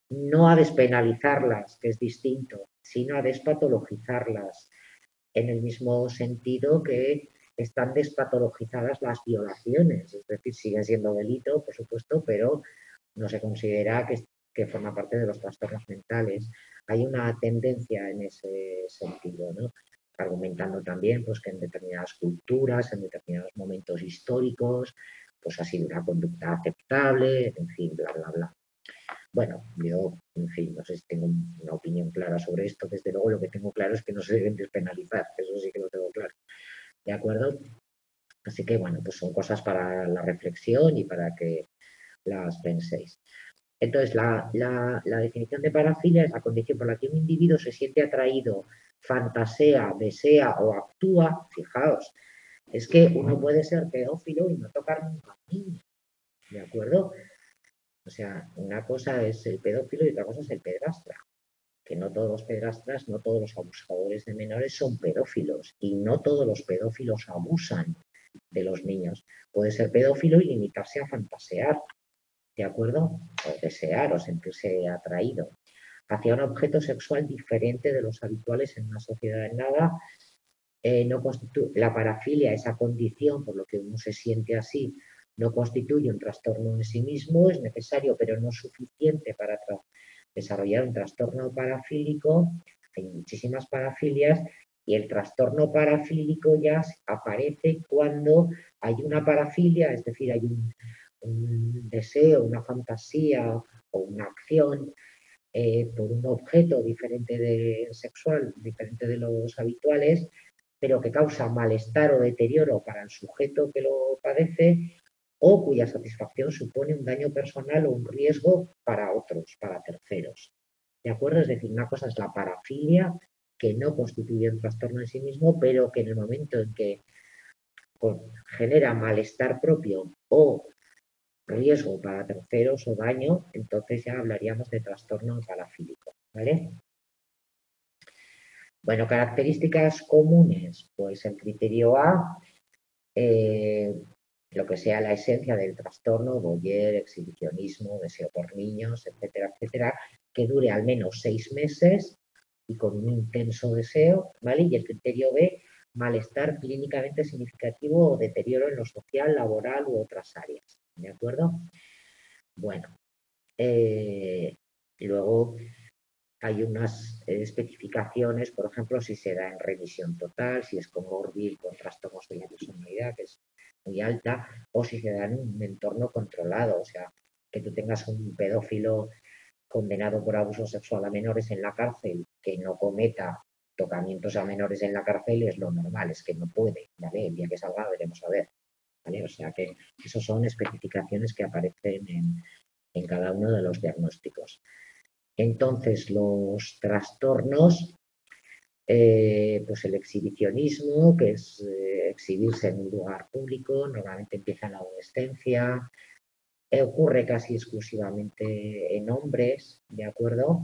no a despenalizarlas, que es distinto, sino a despatologizarlas, en el mismo sentido que están despatologizadas las violaciones, es decir, siguen siendo delito, por supuesto, pero no se considera que, que forma parte de los trastornos mentales. Hay una tendencia en ese sentido, ¿no? Argumentando también pues, que en determinadas culturas, en determinados momentos históricos, pues ha sido una conducta aceptable, en fin, bla, bla, bla. Bueno, yo, en fin, no sé si tengo una opinión clara sobre esto. Desde luego, lo que tengo claro es que no se deben despenalizar, eso sí que lo tengo claro, ¿de acuerdo? Así que, bueno, pues son cosas para la reflexión y para que las penséis. Entonces, la, la, la definición de parafilia es la condición por la que un individuo se siente atraído, fantasea, desea o actúa. Fijaos, es que uno puede ser pedófilo y no tocar nunca a un niño, ¿de acuerdo? O sea, una cosa es el pedófilo y otra cosa es el pedrastra, que no todos los pedrastras, no todos los abusadores de menores son pedófilos y no todos los pedófilos abusan de los niños. Puede ser pedófilo y limitarse a fantasear, ¿de acuerdo? O desear o sentirse atraído hacia un objeto sexual diferente de los habituales en una sociedad en nada. Eh, no la parafilia, esa condición por lo que uno se siente así, no constituye un trastorno en sí mismo, es necesario pero no suficiente para desarrollar un trastorno parafílico. Hay muchísimas parafilias y el trastorno parafílico ya aparece cuando hay una parafilia, es decir, hay un, un deseo, una fantasía o una acción Eh, por un objeto diferente de, sexual, diferente de los habituales, pero que causa malestar o deterioro para el sujeto que lo padece o cuya satisfacción supone un daño personal o un riesgo para otros, para terceros. ¿De acuerdo? Es decir, una cosa es la parafilia, que no constituye un trastorno en sí mismo, pero que en el momento en que genera malestar propio o riesgo para terceros o daño, entonces ya hablaríamos de trastorno parafílico, ¿vale? Bueno, características comunes, pues el criterio A, eh, lo que sea la esencia del trastorno, voyeur, exhibicionismo, deseo por niños, etcétera, etcétera, que dure al menos seis meses y con un intenso deseo, ¿vale? Y el criterio B, malestar clínicamente significativo o deterioro en lo social, laboral u otras áreas, ¿de acuerdo? Bueno, eh, luego hay unas especificaciones, por ejemplo, si se da en remisión total, si es comórbil con trastornos de la personalidad, que es muy alta, o si se da en un entorno controlado, o sea, que tú tengas un pedófilo condenado por abuso sexual a menores en la cárcel que no cometa tocamientos a menores en la cárcel es lo normal, es que no puede, ¿vale? El día que salga veremos a ver, ¿vale? O sea que esas son especificaciones que aparecen en, en cada uno de los diagnósticos. Entonces, los trastornos, eh, pues el exhibicionismo, que es eh, exhibirse en un lugar público, normalmente empieza en la adolescencia, eh, ocurre casi exclusivamente en hombres, ¿de acuerdo?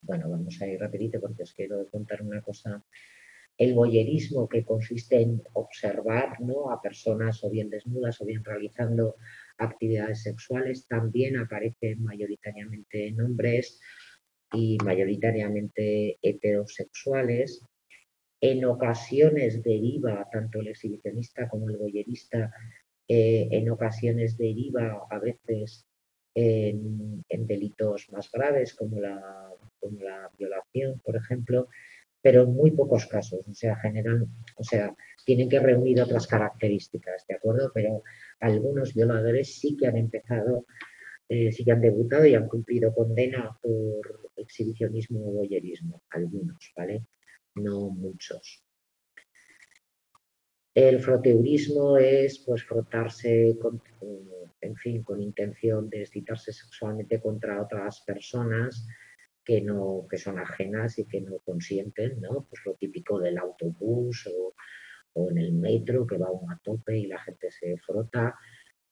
Bueno, vamos a ir rapidito porque os quiero contar una cosa. El voyerismo, que consiste en observar, ¿no?, a personas o bien desnudas o bien realizando actividades sexuales, también aparece mayoritariamente en hombres y mayoritariamente heterosexuales. En ocasiones deriva, tanto el exhibicionista como el voyerista, eh, en ocasiones deriva a veces en, en delitos más graves como la, como la violación, por ejemplo, pero en muy pocos casos, o sea, general, o sea, tienen que reunir otras características, ¿de acuerdo? Pero algunos violadores sí que han empezado, eh, sí que han debutado y han cumplido condena por exhibicionismo o voyerismo, algunos, ¿vale? No muchos. El froteurismo es, pues, frotarse, con, en fin, con intención de excitarse sexualmente contra otras personas, que no, que son ajenas y que no consienten, ¿no? Pues lo típico del autobús o, o en el metro, que va uno a tope y la gente se frota.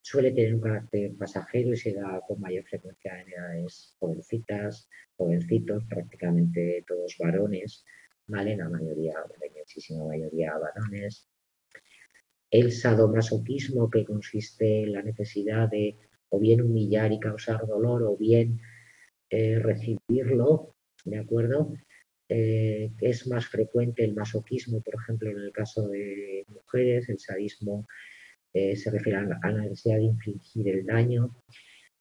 Suele tener un carácter pasajero y se da con mayor frecuencia en edades jovencitas, jovencitos, prácticamente todos varones, ¿vale? La mayoría, la muchísima mayoría varones. El sadomasoquismo, que consiste en la necesidad de o bien humillar y causar dolor o bien Eh, recibirlo, ¿de acuerdo? Eh, es más frecuente el masoquismo, por ejemplo, en el caso de mujeres. El sadismo eh, se refiere a la necesidad de infligir el daño.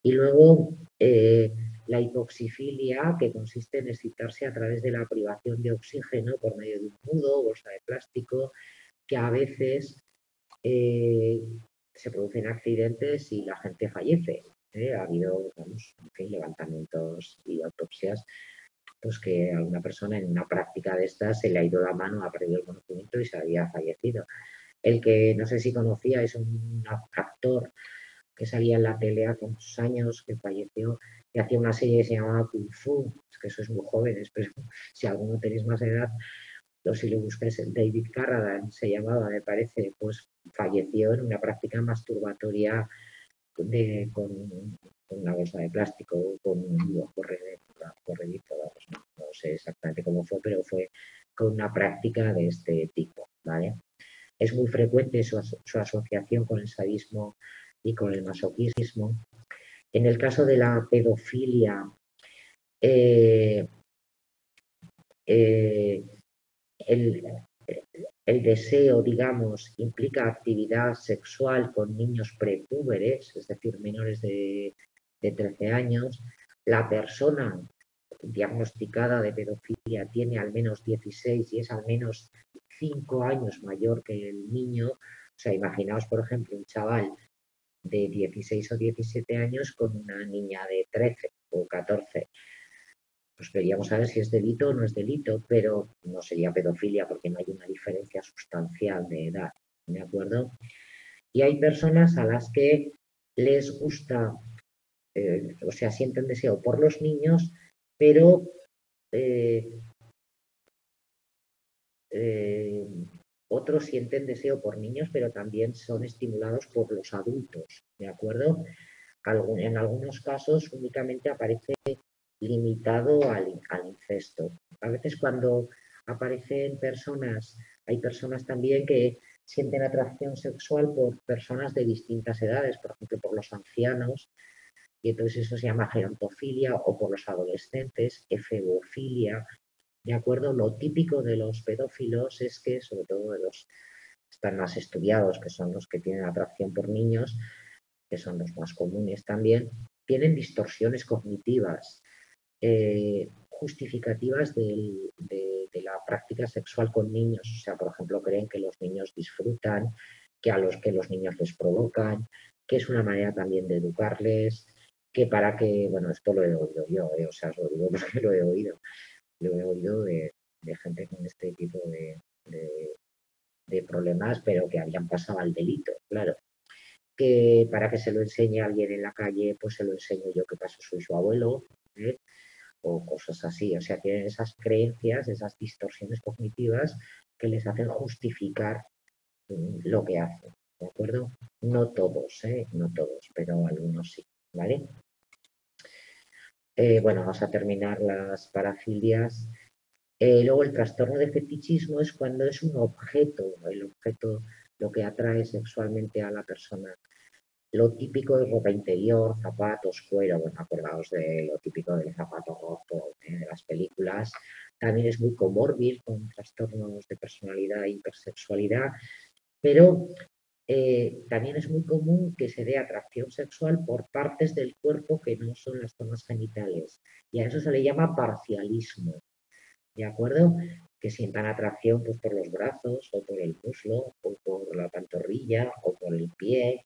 Y luego eh, la hipoxifilia, que consiste en excitarse a través de la privación de oxígeno por medio de un nudo, bolsa de plástico, que a veces eh, se producen accidentes y la gente fallece. Eh, ha habido, vamos, en fin, levantamientos y autopsias, pues que a una persona en una práctica de estas se le ha ido la mano, ha perdido el conocimiento y se había fallecido. El que no sé si conocía es un actor que salía en la tele hace muchos años, que falleció, que hacía una serie que se llamaba Kung Fu. Es que sois muy jóvenes, pero si alguno tenéis más edad, o si lo buscáis, David Carradine se llamaba, me parece, pues falleció en una práctica masturbatoria De, con, con una bolsa de plástico, con un nudo corredizo, vamos, no, no sé exactamente cómo fue, pero fue con una práctica de este tipo, ¿vale? Es muy frecuente su, aso su asociación con el sadismo y con el masoquismo. En el caso de la pedofilia, eh, eh, el... El deseo, digamos, implica actividad sexual con niños prepúberes, es decir, menores de, de trece años. La persona diagnosticada de pedofilia tiene al menos dieciséis y es al menos cinco años mayor que el niño. O sea, imaginaos, por ejemplo, un chaval de dieciséis o diecisiete años con una niña de trece o catorce. Pues queríamos saber si es delito o no es delito, pero no sería pedofilia porque no hay una diferencia sustancial de edad, ¿de acuerdo? Y hay personas a las que les gusta, eh, o sea, sienten deseo por los niños, pero eh, eh, otros sienten deseo por niños, pero también son estimulados por los adultos, ¿de acuerdo? Algun, en algunos casos únicamente aparece limitado al, al incesto. A veces cuando aparecen personas, hay personas también que sienten atracción sexual por personas de distintas edades, por ejemplo, por los ancianos, y entonces eso se llama gerontofilia o por los adolescentes, efebofilia, ¿de acuerdo? Lo típico de los pedófilos es que, sobre todo de los que están más estudiados, que son los que tienen atracción por niños, que son los más comunes también, tienen distorsiones cognitivas eh, justificativas del, de, de la práctica sexual con niños. O sea, por ejemplo, creen que los niños disfrutan, que a los que los niños les provocan, que es una manera también de educarles, que para que, bueno, esto lo he oído yo, eh, o sea, lo digo porque lo he oído, lo he oído de, de gente con este tipo de, de, de problemas, pero que habían pasado al delito, claro. Que para que se lo enseñe a alguien en la calle, pues se lo enseño yo que pasó soy su abuelo, ¿eh? O cosas así. O sea, tienen esas creencias, esas distorsiones cognitivas que les hacen justificar um, lo que hacen, ¿de acuerdo? No todos, ¿eh? No todos, pero algunos sí, ¿vale? Eh, bueno, vamos a terminar las parafilias. Eh, luego el trastorno de fetichismo es cuando es un objeto, el objeto... lo que atrae sexualmente a la persona. Lo típico es ropa interior, zapatos, cuero, bueno, acordaos de lo típico del zapato rojo eh, de las películas. También es muy comórbido con trastornos de personalidad e hipersexualidad, pero eh, también es muy común que se dé atracción sexual por partes del cuerpo que no son las zonas genitales, y a eso se le llama parcialismo, ¿de acuerdo? Que sientan atracción pues, por los brazos, o por el muslo, o por la pantorrilla, o por el pie,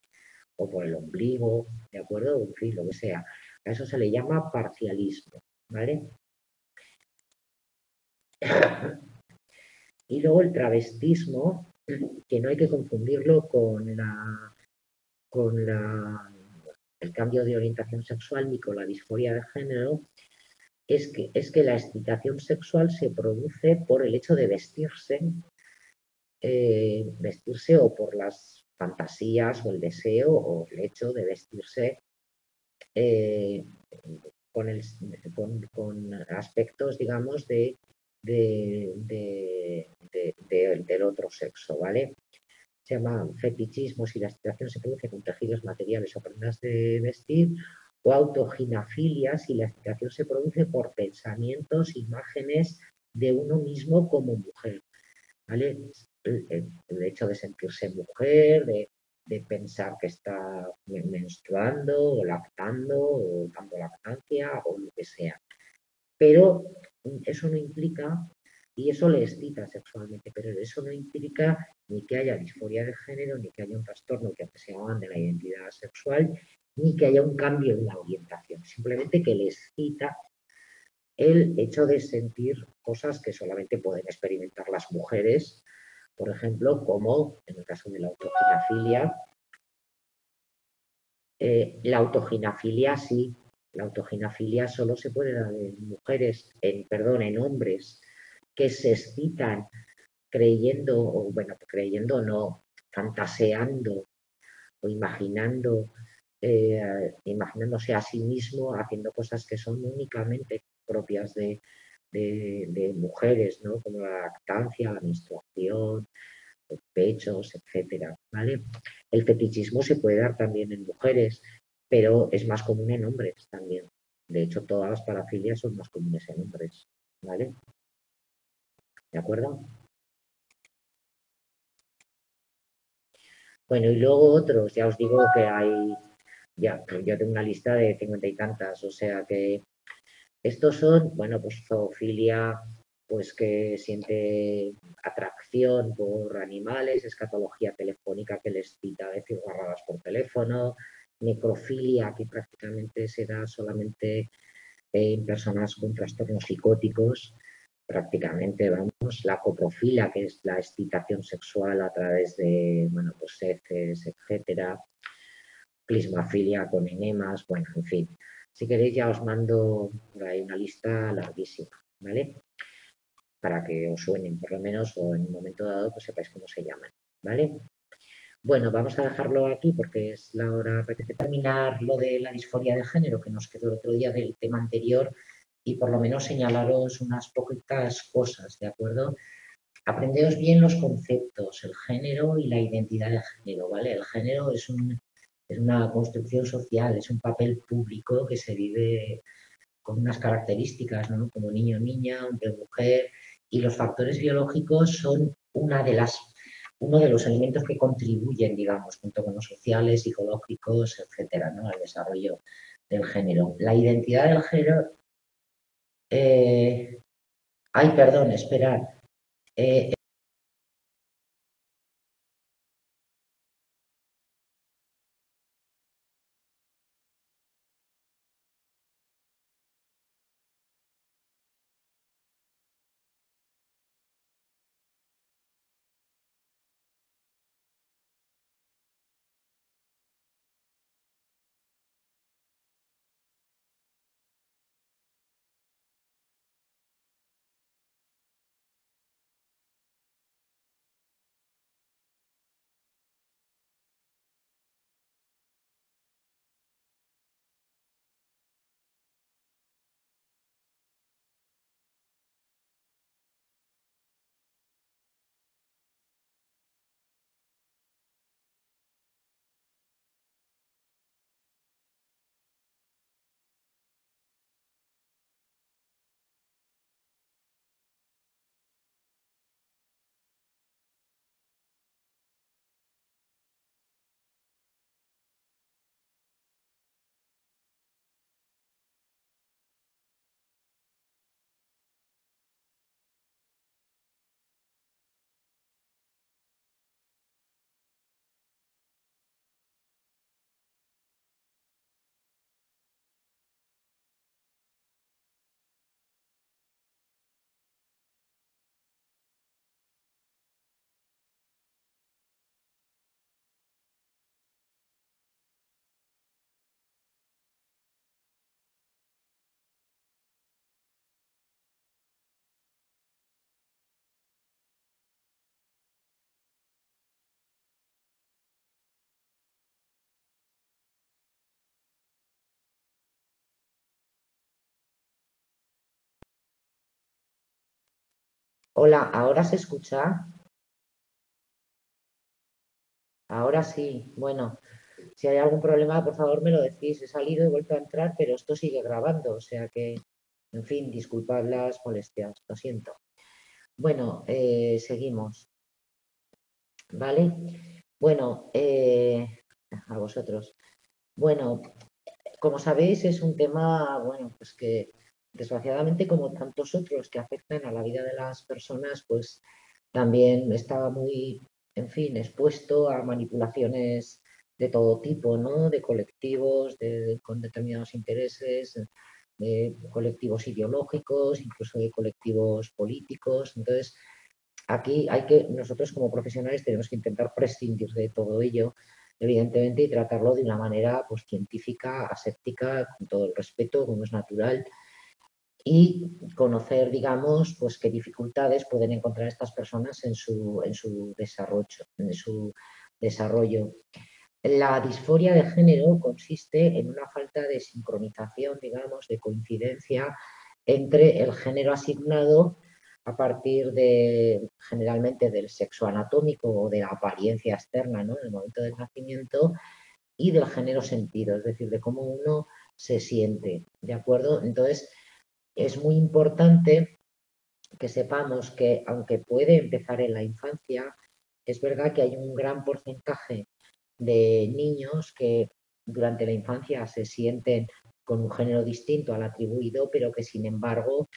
o por el ombligo, ¿de acuerdo? En fin, lo que sea. A eso se le llama parcialismo, ¿vale? Y luego el travestismo, que no hay que confundirlo con, la, con la, el cambio de orientación sexual ni con la disforia de género. Es que, es que la excitación sexual se produce por el hecho de vestirse, eh, vestirse o por las fantasías o el deseo o el hecho de vestirse eh, con, el, con, con aspectos, digamos, de, de, de, de, de, del otro sexo, ¿vale? Se llama fetichismo si la excitación se produce con tejidos materiales o prendas de vestir, o autoginafilia si la excitación se produce por pensamientos, imágenes de uno mismo como mujer, ¿vale? El, el hecho de sentirse mujer, de, de pensar que está menstruando o lactando o dando lactancia o lo que sea. Pero eso no implica, y eso le excita sexualmente, pero eso no implica ni que haya disforia de género, ni que haya un trastorno que se llamaban de la identidad sexual, ni que haya un cambio en la orientación, simplemente que les excita el hecho de sentir cosas que solamente pueden experimentar las mujeres, por ejemplo, como en el caso de la autoginafilia. Eh, la autoginafilia sí, la autoginafilia solo se puede dar en mujeres, en, perdón, en hombres que se excitan creyendo, o bueno, creyendo no, fantaseando o imaginando, Eh, imaginándose a sí mismo haciendo cosas que son únicamente propias de, de, de mujeres, ¿no? Como la lactancia, la menstruación, los pechos, etcétera, ¿vale? El fetichismo se puede dar también en mujeres, pero es más común en hombres también. De hecho, todas las parafilias son más comunes en hombres, ¿vale? ¿De acuerdo? Bueno, y luego otros, ya os digo que hay... Ya, yo tengo una lista de cincuenta y tantas, o sea que estos son, bueno, pues zoofilia, pues que siente atracción por animales, escatología telefónica que les excita decir guarradas por teléfono, necrofilia que prácticamente se da solamente en personas con trastornos psicóticos, prácticamente, vamos, la coprofila que es la excitación sexual a través de, bueno, pues heces, etcétera. Clismafilia con enemas, bueno, en fin. Si queréis ya os mando por ahí una lista larguísima, ¿vale? Para que os suenen por lo menos o en un momento dado pues sepáis cómo se llaman, ¿vale? Bueno, vamos a dejarlo aquí porque es la hora de terminar lo de la disforia de género que nos quedó el otro día del tema anterior y por lo menos señalaros unas poquitas cosas, ¿de acuerdo? Aprendeos bien los conceptos, el género y la identidad de género, ¿vale? El género es un... es una construcción social, es un papel público que se vive con unas características, ¿no? Como niño, niña, hombre, mujer, y los factores biológicos son una de las, uno de los elementos que contribuyen, digamos, junto con los sociales, psicológicos, etcétera, ¿no? Al desarrollo del género. La identidad del género... Eh, ay, perdón, esperad. Eh, Hola, ¿ahora se escucha? Ahora sí. Bueno, si hay algún problema, por favor me lo decís. He salido y vuelto a entrar, pero esto sigue grabando. O sea que, en fin, disculpad las molestias. Lo siento. Bueno, eh, seguimos. ¿Vale? Bueno, eh, a vosotros. Bueno, como sabéis, es un tema, bueno, pues que... desgraciadamente, como tantos otros que afectan a la vida de las personas, pues también estaba muy, en fin, expuesto a manipulaciones de todo tipo, ¿no? De colectivos, de, de, con determinados intereses, de colectivos ideológicos, incluso de colectivos políticos. Entonces, aquí hay que, nosotros como profesionales tenemos que intentar prescindir de todo ello, evidentemente, y tratarlo de una manera pues científica, aséptica, con todo el respeto, como es natural, y conocer, digamos, pues qué dificultades pueden encontrar estas personas en su, en su desarrollo, en su desarrollo. La disforia de género consiste en una falta de sincronización, digamos, de coincidencia entre el género asignado a partir de, generalmente, del sexo anatómico o de la apariencia externa, ¿no?, en el momento del nacimiento, y del género sentido, es decir, de cómo uno se siente, ¿de acuerdo? Entonces, es muy importante que sepamos que, aunque puede empezar en la infancia, es verdad que hay un gran porcentaje de niños que durante la infancia se sienten con un género distinto al atribuido, pero que sin embargo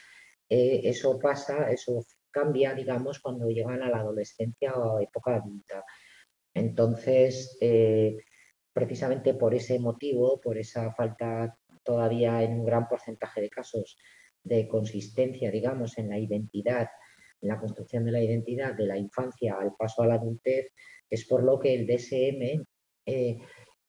eh, eso pasa, eso cambia, digamos, cuando llegan a la adolescencia o a época adulta. Entonces, eh, precisamente por ese motivo, por esa falta todavía en un gran porcentaje de casos de consistencia, digamos, en la identidad, en la construcción de la identidad de la infancia al paso a la adultez, es por lo que el D S M eh,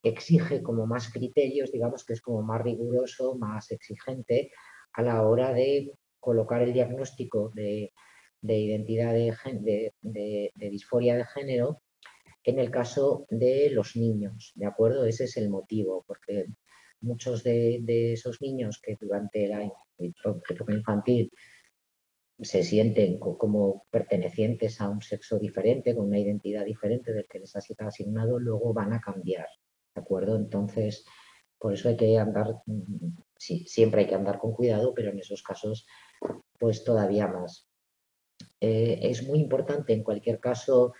exige como más criterios, digamos, que es como más riguroso, más exigente a la hora de colocar el diagnóstico de, de identidad de, de, de, de disforia de género en el caso de los niños, ¿de acuerdo? Ese es el motivo, porque muchos de, de esos niños que durante la época infantil se sienten como pertenecientes a un sexo diferente, con una identidad diferente del que les ha sido asignado, luego van a cambiar, ¿de acuerdo? Entonces, por eso hay que andar, sí, siempre hay que andar con cuidado, pero en esos casos, pues todavía más. Eh, es muy importante, en cualquier caso,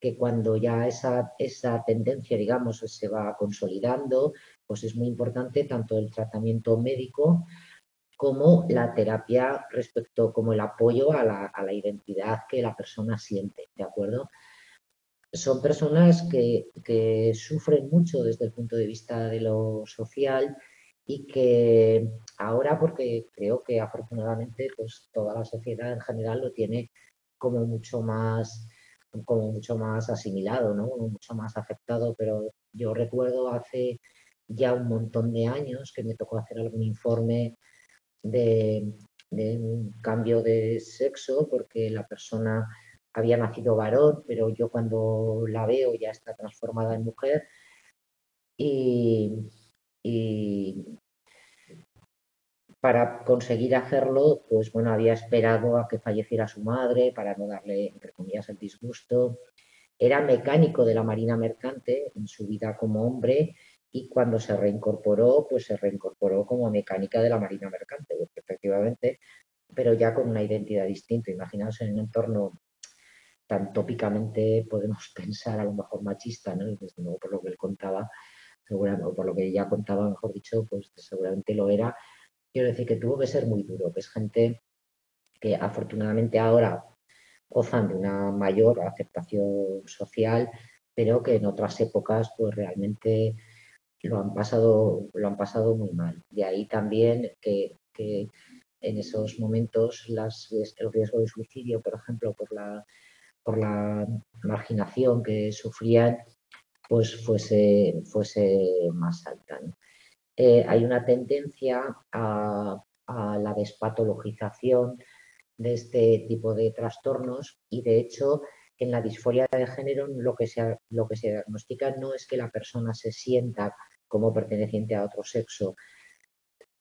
que cuando ya esa, esa tendencia, digamos, se va consolidando, pues es muy importante tanto el tratamiento médico como la terapia respecto, como el apoyo a la, a la identidad que la persona siente, ¿de acuerdo? Son personas que, que sufren mucho desde el punto de vista de lo social y que ahora, porque creo que afortunadamente pues toda la sociedad en general lo tiene como mucho más, como mucho más asimilado, ¿no? Mucho más aceptado, pero yo recuerdo hace ya un montón de años que me tocó hacer algún informe de, de un cambio de sexo porque la persona había nacido varón, pero yo cuando la veo ya está transformada en mujer y, y para conseguir hacerlo, pues bueno, había esperado a que falleciera su madre para no darle, entre comillas, el disgusto. Era mecánico de la Marina Mercante en su vida como hombre y cuando se reincorporó, pues se reincorporó como mecánica de la Marina Mercante, efectivamente, pero ya con una identidad distinta. Imaginaos en un entorno tan tópicamente, podemos pensar a lo mejor machista, ¿no? Y desde luego por lo que él contaba, seguramente, o por lo que ella contaba, mejor dicho, pues seguramente lo era. Quiero decir que tuvo que ser muy duro, que es gente que afortunadamente ahora gozan de una mayor aceptación social, pero que en otras épocas pues realmente lo han pasado, lo han pasado muy mal. De ahí también que, que en esos momentos las, el riesgo de suicidio, por ejemplo, por la, por la marginación que sufrían, pues fuese, fuese más alta, ¿no? Eh, hay una tendencia a, a la despatologización de este tipo de trastornos y, de hecho, en la disforia de género lo que se, lo que se diagnostica no es que la persona se sienta como perteneciente a otro sexo,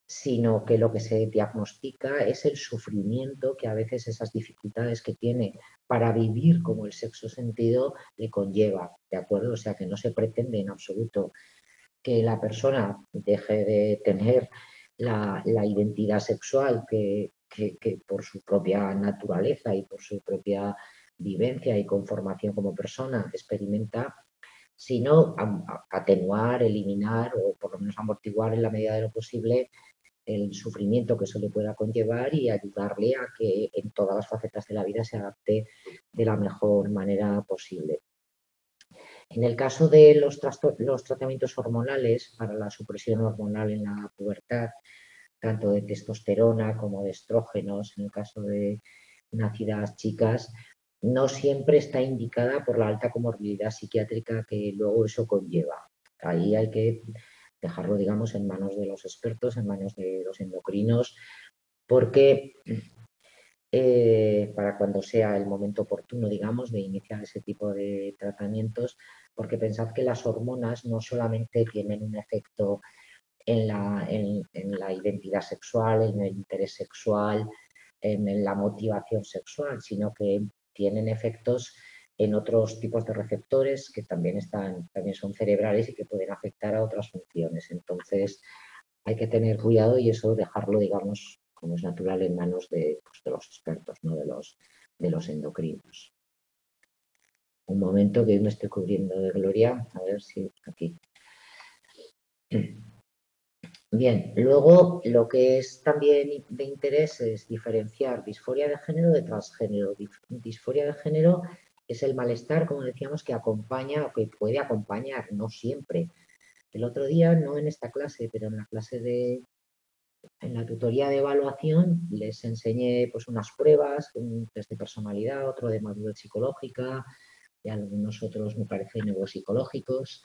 sino que lo que se diagnostica es el sufrimiento que a veces esas dificultades que tiene para vivir como el sexo sentido le conlleva, ¿de acuerdo? O sea, que no se pretende en absoluto que la persona deje de tener la, la identidad sexual que, que, que por su propia naturaleza y por su propia vivencia y conformación como persona experimenta, sino a, a, atenuar, eliminar o por lo menos amortiguar en la medida de lo posible el sufrimiento que eso le pueda conllevar y ayudarle a que en todas las facetas de la vida se adapte de la mejor manera posible. En el caso de los, los tratamientos hormonales para la supresión hormonal en la pubertad, tanto de testosterona como de estrógenos, en el caso de nacidas chicas, no siempre está indicada por la alta comorbilidad psiquiátrica que luego eso conlleva. Ahí hay que dejarlo, digamos, en manos de los expertos, en manos de los endocrinos, porque Eh, para cuando sea el momento oportuno, digamos, de iniciar ese tipo de tratamientos, porque pensad que las hormonas no solamente tienen un efecto en la, en, en la identidad sexual, en el interés sexual, en, en la motivación sexual, sino que tienen efectos en otros tipos de receptores que también, están, también son cerebrales y que pueden afectar a otras funciones. Entonces, hay que tener cuidado y eso dejarlo, digamos, como es natural, en manos de, pues, de los expertos, no de los, de los endocrinos. Un momento, que hoy me estoy cubriendo de gloria, a ver si aquí. Bien, luego lo que es también de interés es diferenciar disforia de género de transgénero. Disforia de género es el malestar, como decíamos, que acompaña o que puede acompañar, no siempre. El otro día, no en esta clase, pero en la clase de... En la tutoría de evaluación les enseñé pues unas pruebas, un test de personalidad, otro de madurez psicológica y algunos otros, me parece, neuropsicológicos,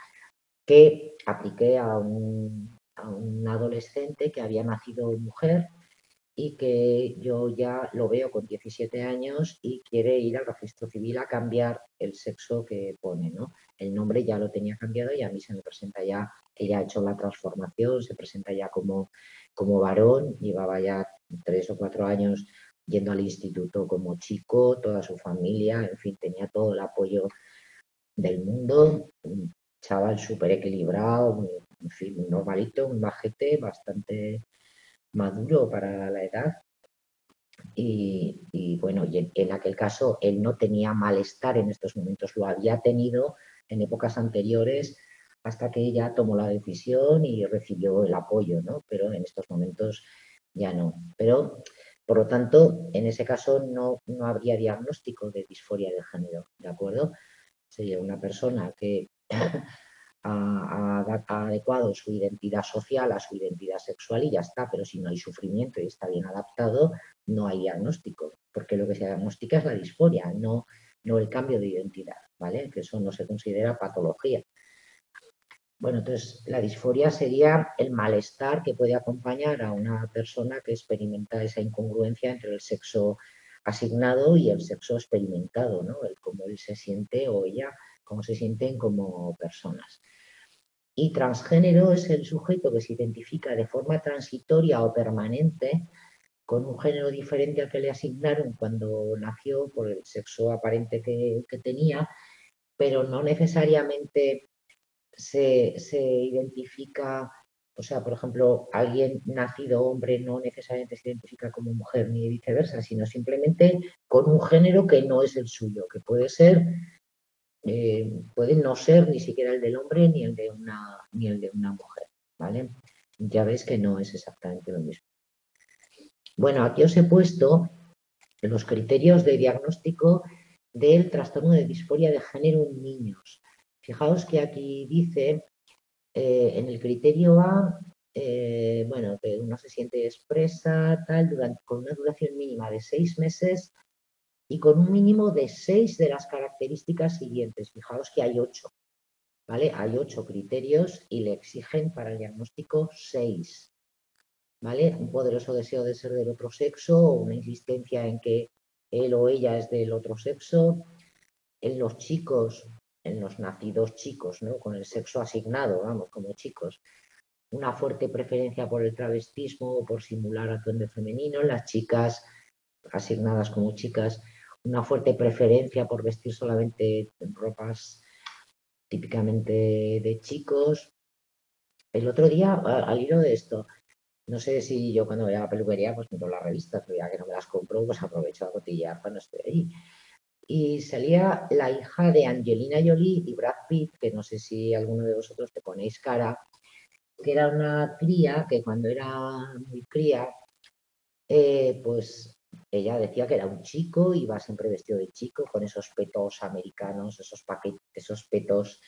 que apliqué a un, a un adolescente que había nacido mujer y que yo ya lo veo con diecisiete años y quiere ir al registro civil a cambiar el sexo que pone, ¿no? El nombre ya lo tenía cambiado y a mí se me presenta ya, ella ha hecho la transformación, se presenta ya como, como varón, llevaba ya tres o cuatro años yendo al instituto como chico, toda su familia, en fin, tenía todo el apoyo del mundo, chaval súper equilibrado, en fin, un normalito, un majete, bastante maduro para la edad. Y, y bueno, y en, en aquel caso él no tenía malestar en estos momentos, lo había tenido en épocas anteriores hasta que ella tomó la decisión y recibió el apoyo, ¿no? Pero en estos momentos ya no. Pero, por lo tanto, en ese caso no, no habría diagnóstico de disforia de género, ¿de acuerdo? Sería una persona que ha, ha, ha adecuado su identidad social a su identidad sexual y ya está, pero si no hay sufrimiento y está bien adaptado, no hay diagnóstico, porque lo que se diagnostica es la disforia, no, no el cambio de identidad, ¿vale? Que eso no se considera patología. Bueno, entonces la disforia sería el malestar que puede acompañar a una persona que experimenta esa incongruencia entre el sexo asignado y el sexo experimentado, ¿no? El cómo él se siente o ella, cómo se sienten como personas. Y transgénero es el sujeto que se identifica de forma transitoria o permanente con un género diferente al que le asignaron cuando nació por el sexo aparente que, que tenía, pero no necesariamente... Se, se identifica, o sea, por ejemplo, alguien nacido hombre no necesariamente se identifica como mujer ni viceversa, sino simplemente con un género que no es el suyo, que puede ser, eh, puede no ser ni siquiera el del hombre ni el de una, ni el de una mujer, ¿vale? Ya ves que no es exactamente lo mismo. Bueno, aquí os he puesto los criterios de diagnóstico del trastorno de disforia de género en niños. Fijaos que aquí dice, eh, en el criterio A, eh, bueno, que uno se siente expresa, tal, durante, con una duración mínima de seis meses y con un mínimo de seis de las características siguientes. Fijaos que hay ocho, ¿vale? Hay ocho criterios y le exigen para el diagnóstico seis, ¿vale? Un poderoso deseo de ser del otro sexo o una insistencia en que él o ella es del otro sexo. En los chicos... en los nacidos chicos, ¿no? Con el sexo asignado, vamos, como chicos. Una fuerte preferencia por el travestismo o por simular atuendo femenino. Las chicas asignadas como chicas, una fuerte preferencia por vestir solamente ropas típicamente de chicos. El otro día, al hilo de esto, no sé si yo cuando voy a la peluquería, pues miro las revistas, pero ya que no me las compro, pues aprovecho a cotillar cuando estoy allí. Y salía la hija de Angelina Jolie y Brad Pitt, que no sé si alguno de vosotros te ponéis cara, que era una cría que cuando era muy cría, eh, pues ella decía que era un chico, iba siempre vestido de chico, con esos petos americanos, esos paquetes, esos petos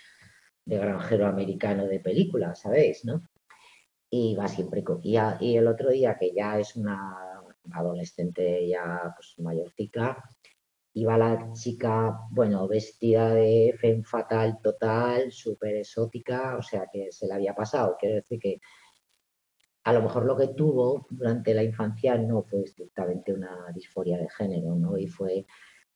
de granjero americano de película, ¿sabéis? ¿No? Y va siempre con... Y, a, y el otro día, que ya es una adolescente ya pues mayorcica, iba la chica, bueno, vestida de femme fatal total, súper exótica, o sea que se le había pasado. Quiero decir que a lo mejor lo que tuvo durante la infancia no fue estrictamente una disforia de género, ¿no? Y fue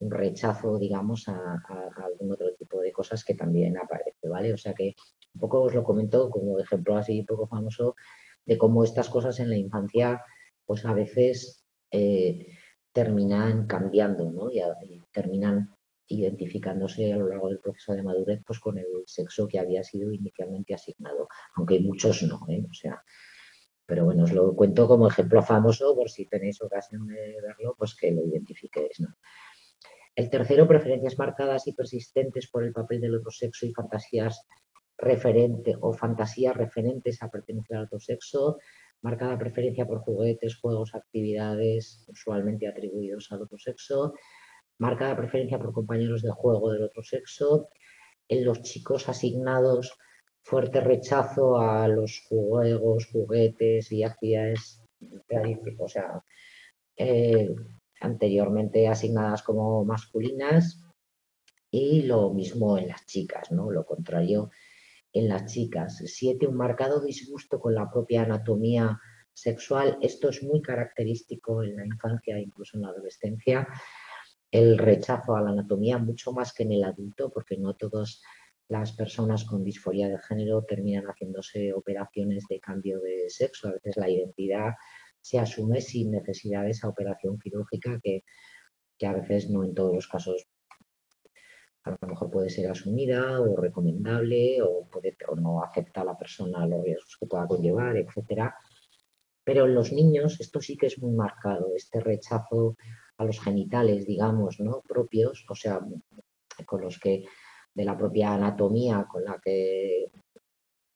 un rechazo, digamos, a, a, a algún otro tipo de cosas que también aparece, ¿vale? O sea que un poco os lo comento como ejemplo así poco famoso de cómo estas cosas en la infancia, pues a veces... Eh, terminan cambiando, ¿no? Y, y terminan identificándose a lo largo del proceso de madurez pues con el sexo que había sido inicialmente asignado, aunque muchos no, ¿eh? O sea, pero bueno, os lo cuento como ejemplo famoso por si tenéis ocasión de verlo, pues que lo identifiquéis, ¿no? El tercero, preferencias marcadas y persistentes por el papel del otro sexo y fantasías referentes o fantasías referentes a pertenecer al otro sexo. Marcada preferencia por juguetes, juegos, actividades usualmente atribuidos al otro sexo. Marcada preferencia por compañeros de juego del otro sexo. En los chicos asignados, fuerte rechazo a los juegos, juguetes y actividades, o sea, eh, anteriormente asignadas como masculinas. Y lo mismo en las chicas, ¿no? Lo contrario. En las chicas. Siete, un marcado disgusto con la propia anatomía sexual. Esto es muy característico en la infancia e incluso en la adolescencia. El rechazo a la anatomía, mucho más que en el adulto, porque no todas las personas con disforia de género terminan haciéndose operaciones de cambio de sexo. A veces la identidad se asume sin necesidad de esa operación quirúrgica que, que a veces no en todos los casos a lo mejor puede ser asumida o recomendable o puede o no afecta a la persona los riesgos que pueda conllevar, etcétera. Pero en los niños esto sí que es muy marcado, este rechazo a los genitales, digamos, ¿no? Propios, o sea, con los que de la propia anatomía con la que,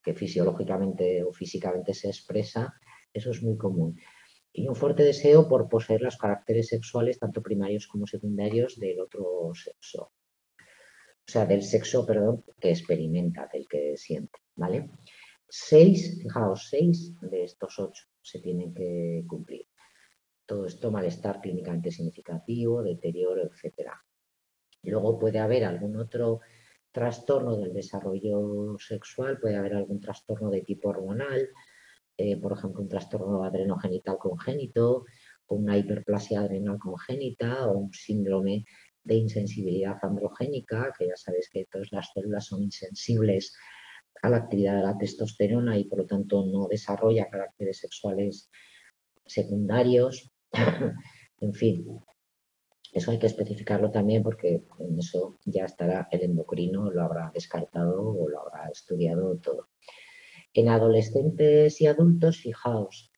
que fisiológicamente o físicamente se expresa, eso es muy común. Y un fuerte deseo por poseer los caracteres sexuales, tanto primarios como secundarios, del otro sexo. O sea, del sexo, perdón, que experimenta, del que siente, ¿vale? Seis, fijaos, seis de estos ocho se tienen que cumplir. Todo esto, malestar clínicamente significativo, deterioro, etcétera. Luego puede haber algún otro trastorno del desarrollo sexual, puede haber algún trastorno de tipo hormonal, Eh, por ejemplo, un trastorno adrenogenital congénito, o una hiperplasia adrenal congénita, o un síndrome de insensibilidad androgénica, que ya sabéis que todas las células son insensibles a la actividad de la testosterona y por lo tanto no desarrolla caracteres sexuales secundarios. En fin, eso hay que especificarlo también porque en eso ya estará el endocrino, lo habrá descartado o lo habrá estudiado todo. En adolescentes y adultos, fijaos,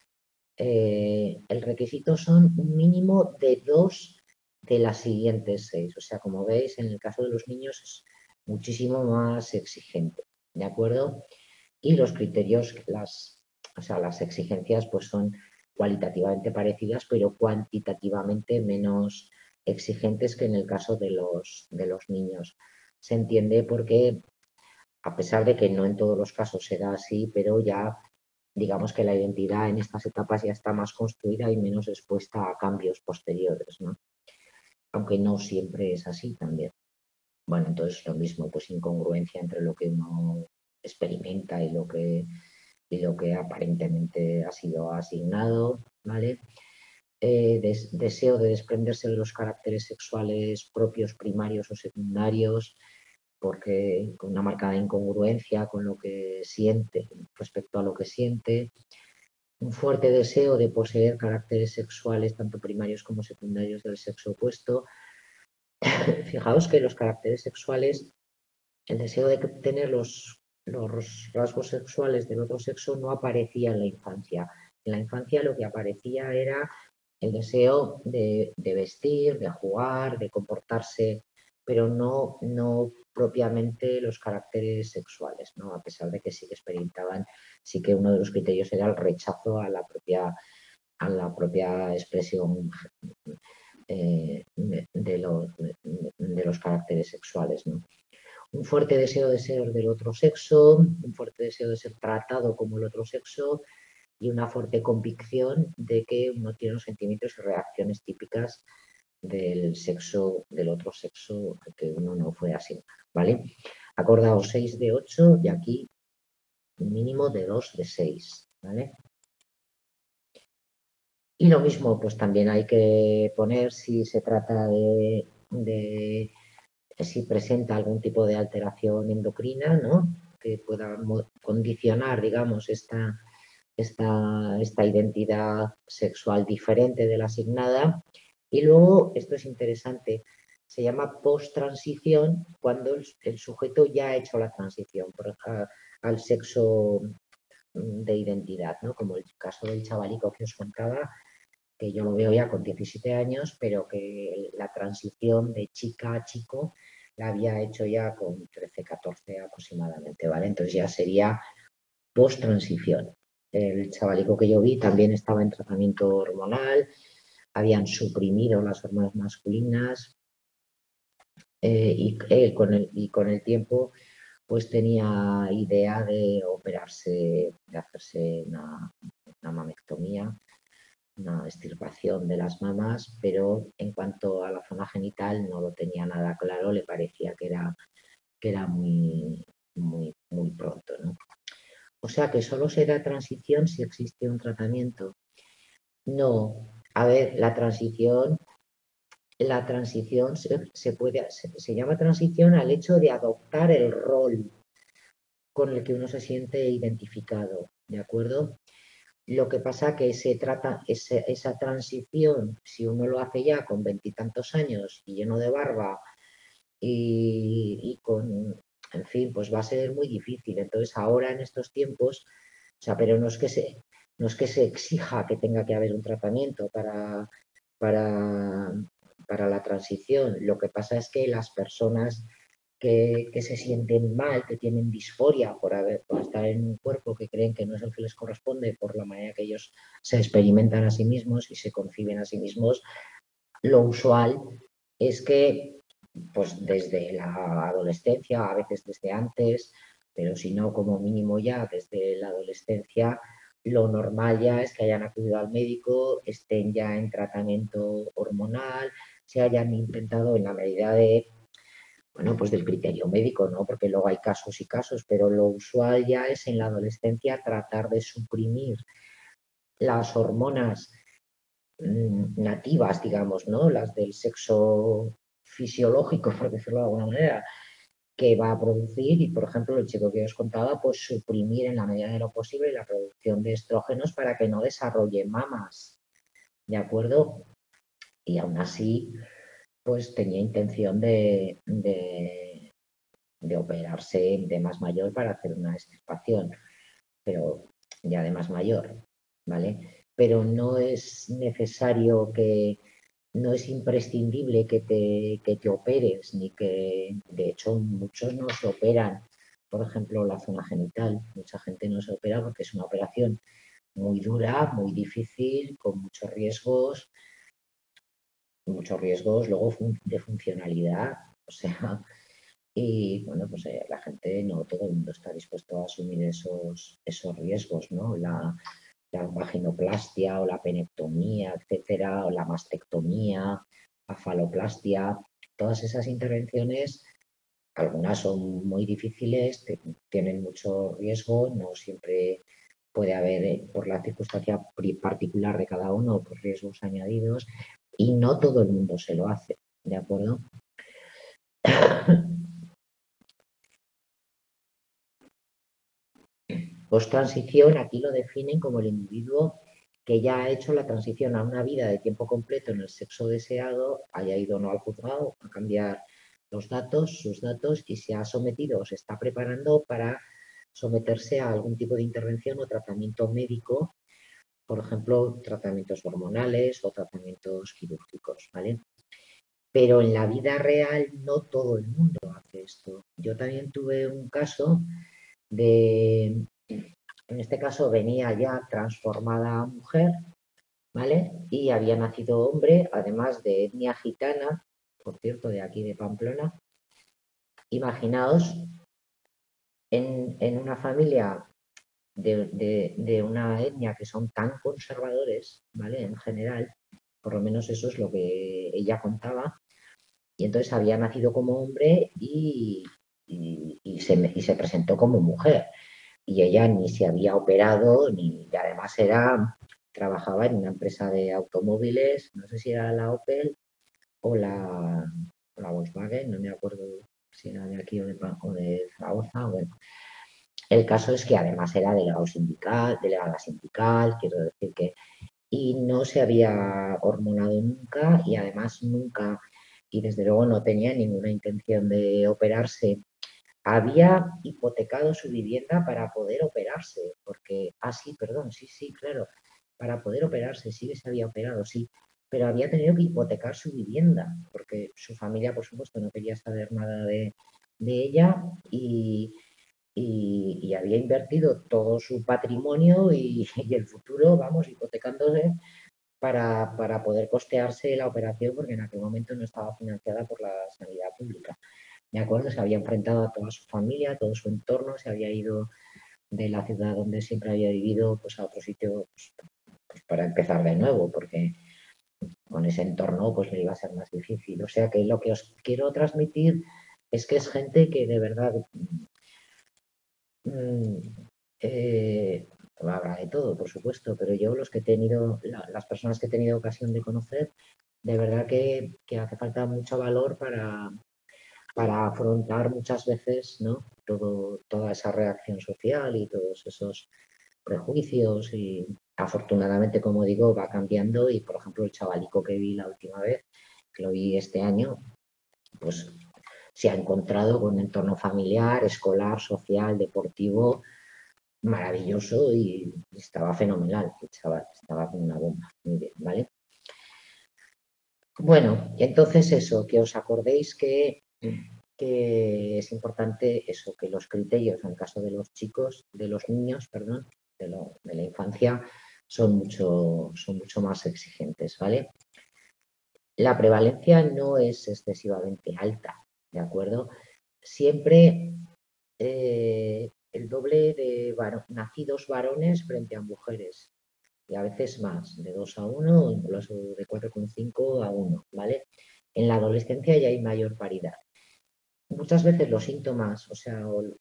eh, el requisito son un mínimo de dos de las siguientes seis. O sea, como veis, en el caso de los niños es muchísimo más exigente, ¿de acuerdo? Y los criterios, las, o sea, las exigencias pues son cualitativamente parecidas, pero cuantitativamente menos exigentes que en el caso de los, de los niños. Se entiende porque, a pesar de que no en todos los casos será así, pero ya digamos que la identidad en estas etapas ya está más construida y menos expuesta a cambios posteriores, ¿no? Aunque no siempre es así también. Bueno, entonces lo mismo, pues incongruencia entre lo que uno experimenta y lo que, y lo que aparentemente ha sido asignado, ¿vale? Eh, des- deseo de desprenderse de los caracteres sexuales propios, primarios o secundarios, porque con una marcada incongruencia con lo que siente, respecto a lo que siente, un fuerte deseo de poseer caracteres sexuales, tanto primarios como secundarios del sexo opuesto. Fijaos que los caracteres sexuales, el deseo de tener los, los rasgos sexuales del otro sexo no aparecía en la infancia. En la infancia lo que aparecía era el deseo de, de vestir, de jugar, de comportarse, pero no, no propiamente los caracteres sexuales, ¿no? A pesar de que sí que experimentaban, sí que uno de los criterios era el rechazo a la propia, a la propia expresión eh, de, los, de los caracteres sexuales, ¿no? Un fuerte deseo de ser del otro sexo, un fuerte deseo de ser tratado como el otro sexo y una fuerte convicción de que uno tiene los sentimientos y reacciones típicas del sexo, del otro sexo que uno no fue asignado, ¿vale? Acordaos, seis de ocho y aquí un mínimo de dos de seis, ¿vale? Y lo mismo, pues también hay que poner si se trata de, de si presenta algún tipo de alteración endocrina, ¿no? Que pueda condicionar, digamos, esta, esta, esta identidad sexual diferente de la asignada. Y luego, esto es interesante, se llama post-transición cuando el, el sujeto ya ha hecho la transición por, a, al sexo de identidad, ¿no? Como el caso del chavalico que os contaba, que yo lo veo ya con diecisiete años, pero que la transición de chica a chico la había hecho ya con trece, catorce aproximadamente, ¿vale? Entonces ya sería post-transición. El chavalico que yo vi también estaba en tratamiento hormonal, habían suprimido las hormonas masculinas eh, y, eh, con el, y con el tiempo pues tenía idea de operarse, de hacerse una, una mamectomía, una extirpación de las mamas, pero en cuanto a la zona genital no lo tenía nada claro, le parecía que era, que era muy, muy, muy pronto, ¿no? O sea que solo será transición si existe un tratamiento. No. A ver, la transición, la transición se, se, puede, se, se llama transición al hecho de adoptar el rol con el que uno se siente identificado, ¿de acuerdo? Lo que pasa que se trata, esa, esa transición, si uno lo hace ya con veintitantos años y lleno de barba y, y con, en fin, pues va a ser muy difícil. Entonces ahora en estos tiempos, o sea, pero no es que se, no es que se exija que tenga que haber un tratamiento para, para, para la transición. Lo que pasa es que las personas que, que se sienten mal, que tienen disforia por, haber, por estar en un cuerpo que creen que no es el que les corresponde por la manera que ellos se experimentan a sí mismos y se conciben a sí mismos, lo usual es que pues desde la adolescencia, a veces desde antes, pero si no como mínimo ya desde la adolescencia, lo normal ya es que hayan acudido al médico, estén ya en tratamiento hormonal, se hayan intentado en la medida de, bueno, pues del criterio médico, ¿no? Porque luego hay casos y casos, pero lo usual ya es en la adolescencia tratar de suprimir las hormonas nativas, digamos, ¿no? Las del sexo fisiológico, por decirlo de alguna manera, que va a producir, y por ejemplo el chico que os contaba, pues suprimir en la medida de lo posible la producción de estrógenos para que no desarrolle mamas, ¿de acuerdo? Y aún así, pues tenía intención de, de, de operarse de más mayor para hacer una extirpación, pero ya de más mayor, ¿vale? Pero no es necesario que... No es imprescindible que te, que te operes, ni que, de hecho, muchos no se operan, por ejemplo, la zona genital. Mucha gente no se opera porque es una operación muy dura, muy difícil, con muchos riesgos, muchos riesgos luego fun- de funcionalidad. O sea, y bueno, pues eh, la gente, no todo el mundo está dispuesto a asumir esos, esos riesgos, ¿no? La, la vaginoplastia o la penectomía, etcétera, o la mastectomía, la faloplastia, todas esas intervenciones, algunas son muy difíciles, te, tienen mucho riesgo, no siempre puede haber, por la circunstancia particular de cada uno, pues riesgos añadidos, y no todo el mundo se lo hace, ¿de acuerdo? Post-transición, aquí lo definen como el individuo que ya ha hecho la transición a una vida de tiempo completo en el sexo deseado, haya ido no al juzgado a cambiar los datos, sus datos, y se ha sometido o se está preparando para someterse a algún tipo de intervención o tratamiento médico, por ejemplo, tratamientos hormonales o tratamientos quirúrgicos, ¿vale? Pero en la vida real no todo el mundo hace esto. Yo también tuve un caso de... En este caso venía ya transformada mujer, ¿vale? Y había nacido hombre, además de etnia gitana, por cierto, de aquí de Pamplona. Imaginaos en, en una familia de, de, de una etnia que son tan conservadores, ¿vale? En general, por lo menos eso es lo que ella contaba. Y entonces había nacido como hombre y, y, y, se, y se presentó como mujer. Y ella ni se había operado, ni y además era, trabajaba en una empresa de automóviles, no sé si era la Opel o la, la Volkswagen, no me acuerdo si era de aquí o de, o de Zaragoza. Bueno, el caso es que además era delegado sindical, delegada sindical, quiero decir que, y no se había hormonado nunca y además nunca, y desde luego no tenía ninguna intención de operarse. Había hipotecado su vivienda para poder operarse, porque, ah, sí, perdón, sí, sí, claro, para poder operarse, sí que se había operado, sí, pero había tenido que hipotecar su vivienda, porque su familia, por supuesto, no quería saber nada de, de ella y, y, y había invertido todo su patrimonio y, y el futuro, vamos, hipotecándose para, para poder costearse la operación, porque en aquel momento no estaba financiada por la sanidad pública. ¿De acuerdo? Se había enfrentado a toda su familia, a todo su entorno, se había ido de la ciudad donde siempre había vivido pues, a otro sitio pues, pues, para empezar de nuevo, porque con ese entorno pues, le iba a ser más difícil. O sea que lo que os quiero transmitir es que es gente que de verdad mm, eh, habrá de todo, por supuesto, pero yo los que he tenido, la, las personas que he tenido ocasión de conocer, de verdad que, que hace falta mucho valor para... para afrontar muchas veces, ¿no? Todo, toda esa reacción social y todos esos prejuicios. Y afortunadamente, como digo, va cambiando y, por ejemplo, el chavalico que vi la última vez, que lo vi este año, pues se ha encontrado con un entorno familiar, escolar, social, deportivo, maravilloso, y estaba fenomenal, el chaval, estaba con una bomba, muy bien, ¿vale? Bueno, entonces eso, que os acordéis que, que es importante eso, que los criterios, en el caso de los chicos, de los niños, perdón, de, lo, de la infancia, son mucho, son mucho más exigentes, ¿vale? La prevalencia no es excesivamente alta, ¿de acuerdo? Siempre eh, el doble de varo, nacidos varones frente a mujeres, y a veces más, de dos a uno, incluso de cuatro coma cinco a uno, ¿vale? En la adolescencia ya hay mayor paridad. Muchas veces los síntomas, o sea, o el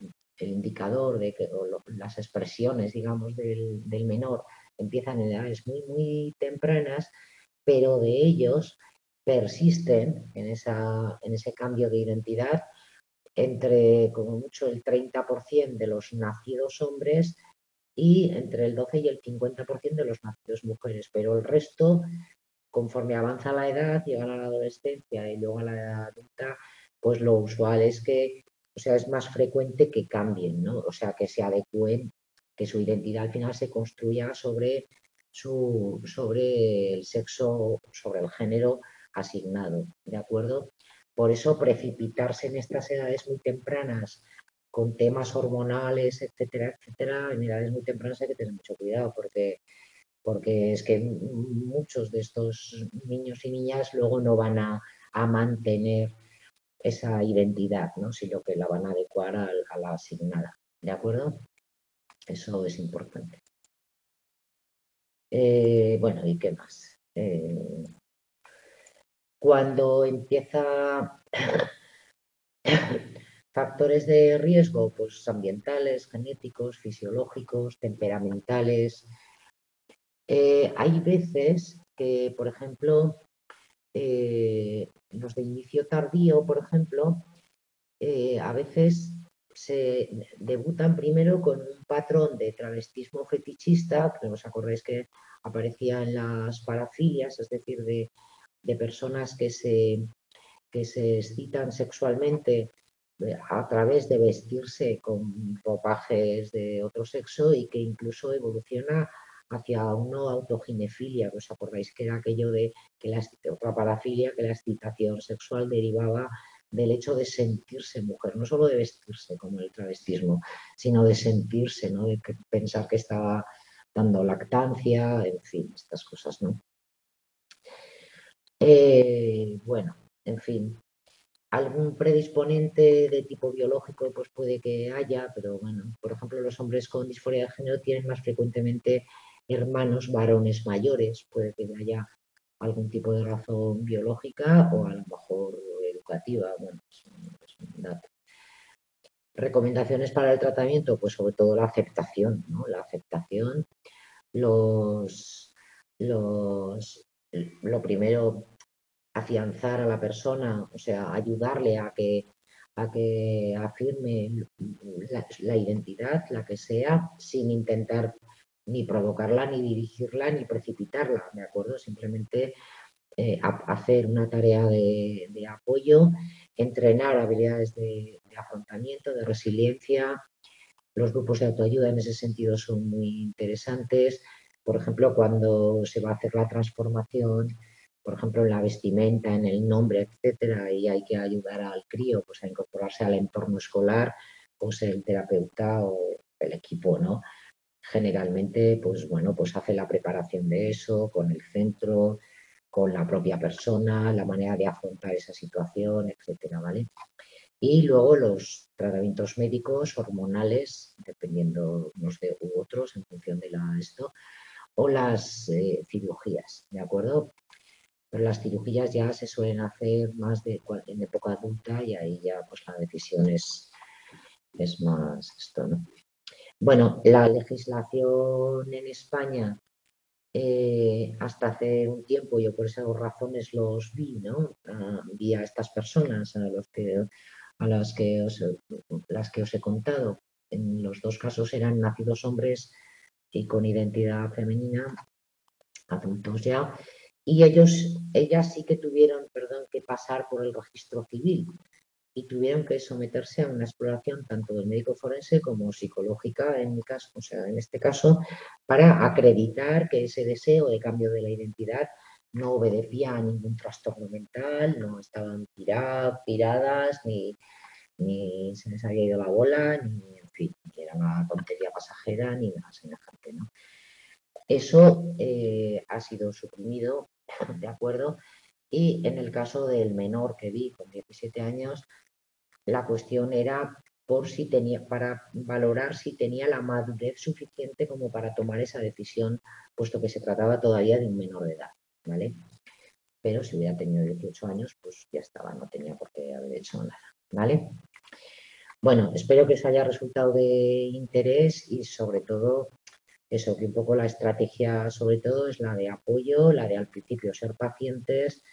indicador de que o lo, las expresiones, digamos, del, del menor empiezan en edades muy, muy tempranas, pero de ellos persisten en, esa, en ese cambio de identidad entre, como mucho, el treinta por ciento de los nacidos hombres y entre el doce y el cincuenta por ciento de los nacidos mujeres, pero el resto, conforme avanza la edad, llegan a la adolescencia y luego a la edad adulta, pues lo usual es que, o sea, es más frecuente que cambien, ¿no? O sea, que se adecúen, que su identidad al final se construya sobre, su, sobre el sexo, sobre el género asignado, ¿de acuerdo? Por eso precipitarse en estas edades muy tempranas con temas hormonales, etcétera, etcétera, en edades muy tempranas hay que tener mucho cuidado, porque, porque es que muchos de estos niños y niñas luego no van a, a mantener esa identidad, ¿no? Sino que la van a adecuar a, a la asignada, ¿de acuerdo? Eso es importante. Eh, bueno, ¿y qué más? Eh, cuando empieza... Factores de riesgo, pues ambientales, genéticos, fisiológicos, temperamentales. Eh, hay veces que, por ejemplo, eh, los de inicio tardío, por ejemplo, eh, a veces se debutan primero con un patrón de travestismo fetichista, que os acordáis que aparecía en las parafilias, es decir, de, de personas que se, que se excitan sexualmente a través de vestirse con ropajes de otro sexo, y que incluso evoluciona hacia una autoginefilia, que os acordáis que era aquello de que la, otra parafilia, que la excitación sexual derivaba del hecho de sentirse mujer, no solo de vestirse como el travestismo, sino de sentirse, ¿no? De pensar que estaba dando lactancia, en fin, estas cosas, ¿no? Eh, bueno, en fin. Algún predisponente de tipo biológico pues puede que haya, pero bueno, por ejemplo, los hombres con disforia de género tienen más frecuentemente hermanos varones mayores, puede que haya algún tipo de razón biológica o a lo mejor educativa, bueno, es un, es un dato. Recomendaciones para el tratamiento, pues sobre todo la aceptación, ¿no? La aceptación, los, los, lo primero... afianzar a la persona, o sea, ayudarle a que, a que afirme la, la identidad, la que sea, sin intentar ni provocarla, ni dirigirla, ni precipitarla, ¿de acuerdo? Simplemente eh, a, hacer una tarea de, de apoyo, entrenar habilidades de, de afrontamiento, de resiliencia. Los grupos de autoayuda en ese sentido son muy interesantes. Por ejemplo, cuando se va a hacer la transformación, por ejemplo, en la vestimenta, en el nombre, etcétera, y hay que ayudar al crío pues, a incorporarse al entorno escolar, pues el terapeuta o el equipo, ¿no? Generalmente, pues bueno, pues hace la preparación de eso con el centro, con la propia persona, la manera de afrontar esa situación, etcétera, ¿vale? Y luego los tratamientos médicos, hormonales, dependiendo unos de u otros, en función de la, esto, o las eh, cirugías, ¿de acuerdo? Pero las cirugías ya se suelen hacer más de, en época adulta, y ahí ya pues la decisión es, es más esto, ¿no? Bueno, la legislación en España eh, hasta hace un tiempo, yo por esas razones los vi, ¿no? Ah, vi a estas personas, a, los que, a las, que os, las que os he contado. En los dos casos eran nacidos hombres y con identidad femenina, adultos ya. Y ellos, ellas sí que tuvieron, perdón, que pasar por el registro civil, y tuvieron que someterse a una exploración tanto del médico forense como psicológica, en, mi caso, o sea, en este caso, para acreditar que ese deseo de cambio de la identidad no obedecía a ningún trastorno mental, no estaban tiradas, tiradas ni, ni se les había ido la bola, ni en fin, que era una tontería pasajera, ni nada semejante, ¿no? Eso eh, ha sido suprimido, ¿de acuerdo? Y en el caso del menor que vi con diecisiete años, la cuestión era por si tenía, para valorar si tenía la madurez suficiente como para tomar esa decisión, puesto que se trataba todavía de un menor de edad, ¿vale? Pero si hubiera tenido dieciocho años, pues ya estaba, no tenía por qué haber hecho nada, ¿vale? Bueno, espero que os haya resultado de interés y sobre todo eso, que un poco la estrategia sobre todo es la de apoyo, la de al principio ser pacientes.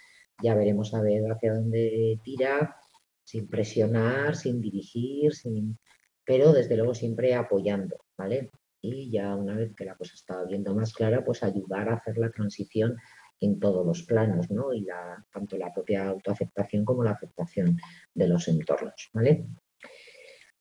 Ya veremos a ver hacia dónde tira, sin presionar, sin dirigir, sin... pero desde luego siempre apoyando, ¿vale? Y ya una vez que la cosa está viendo más clara, pues ayudar a hacer la transición en todos los planos, ¿no? Y la, tanto la propia autoaceptación como la aceptación de los entornos, ¿vale?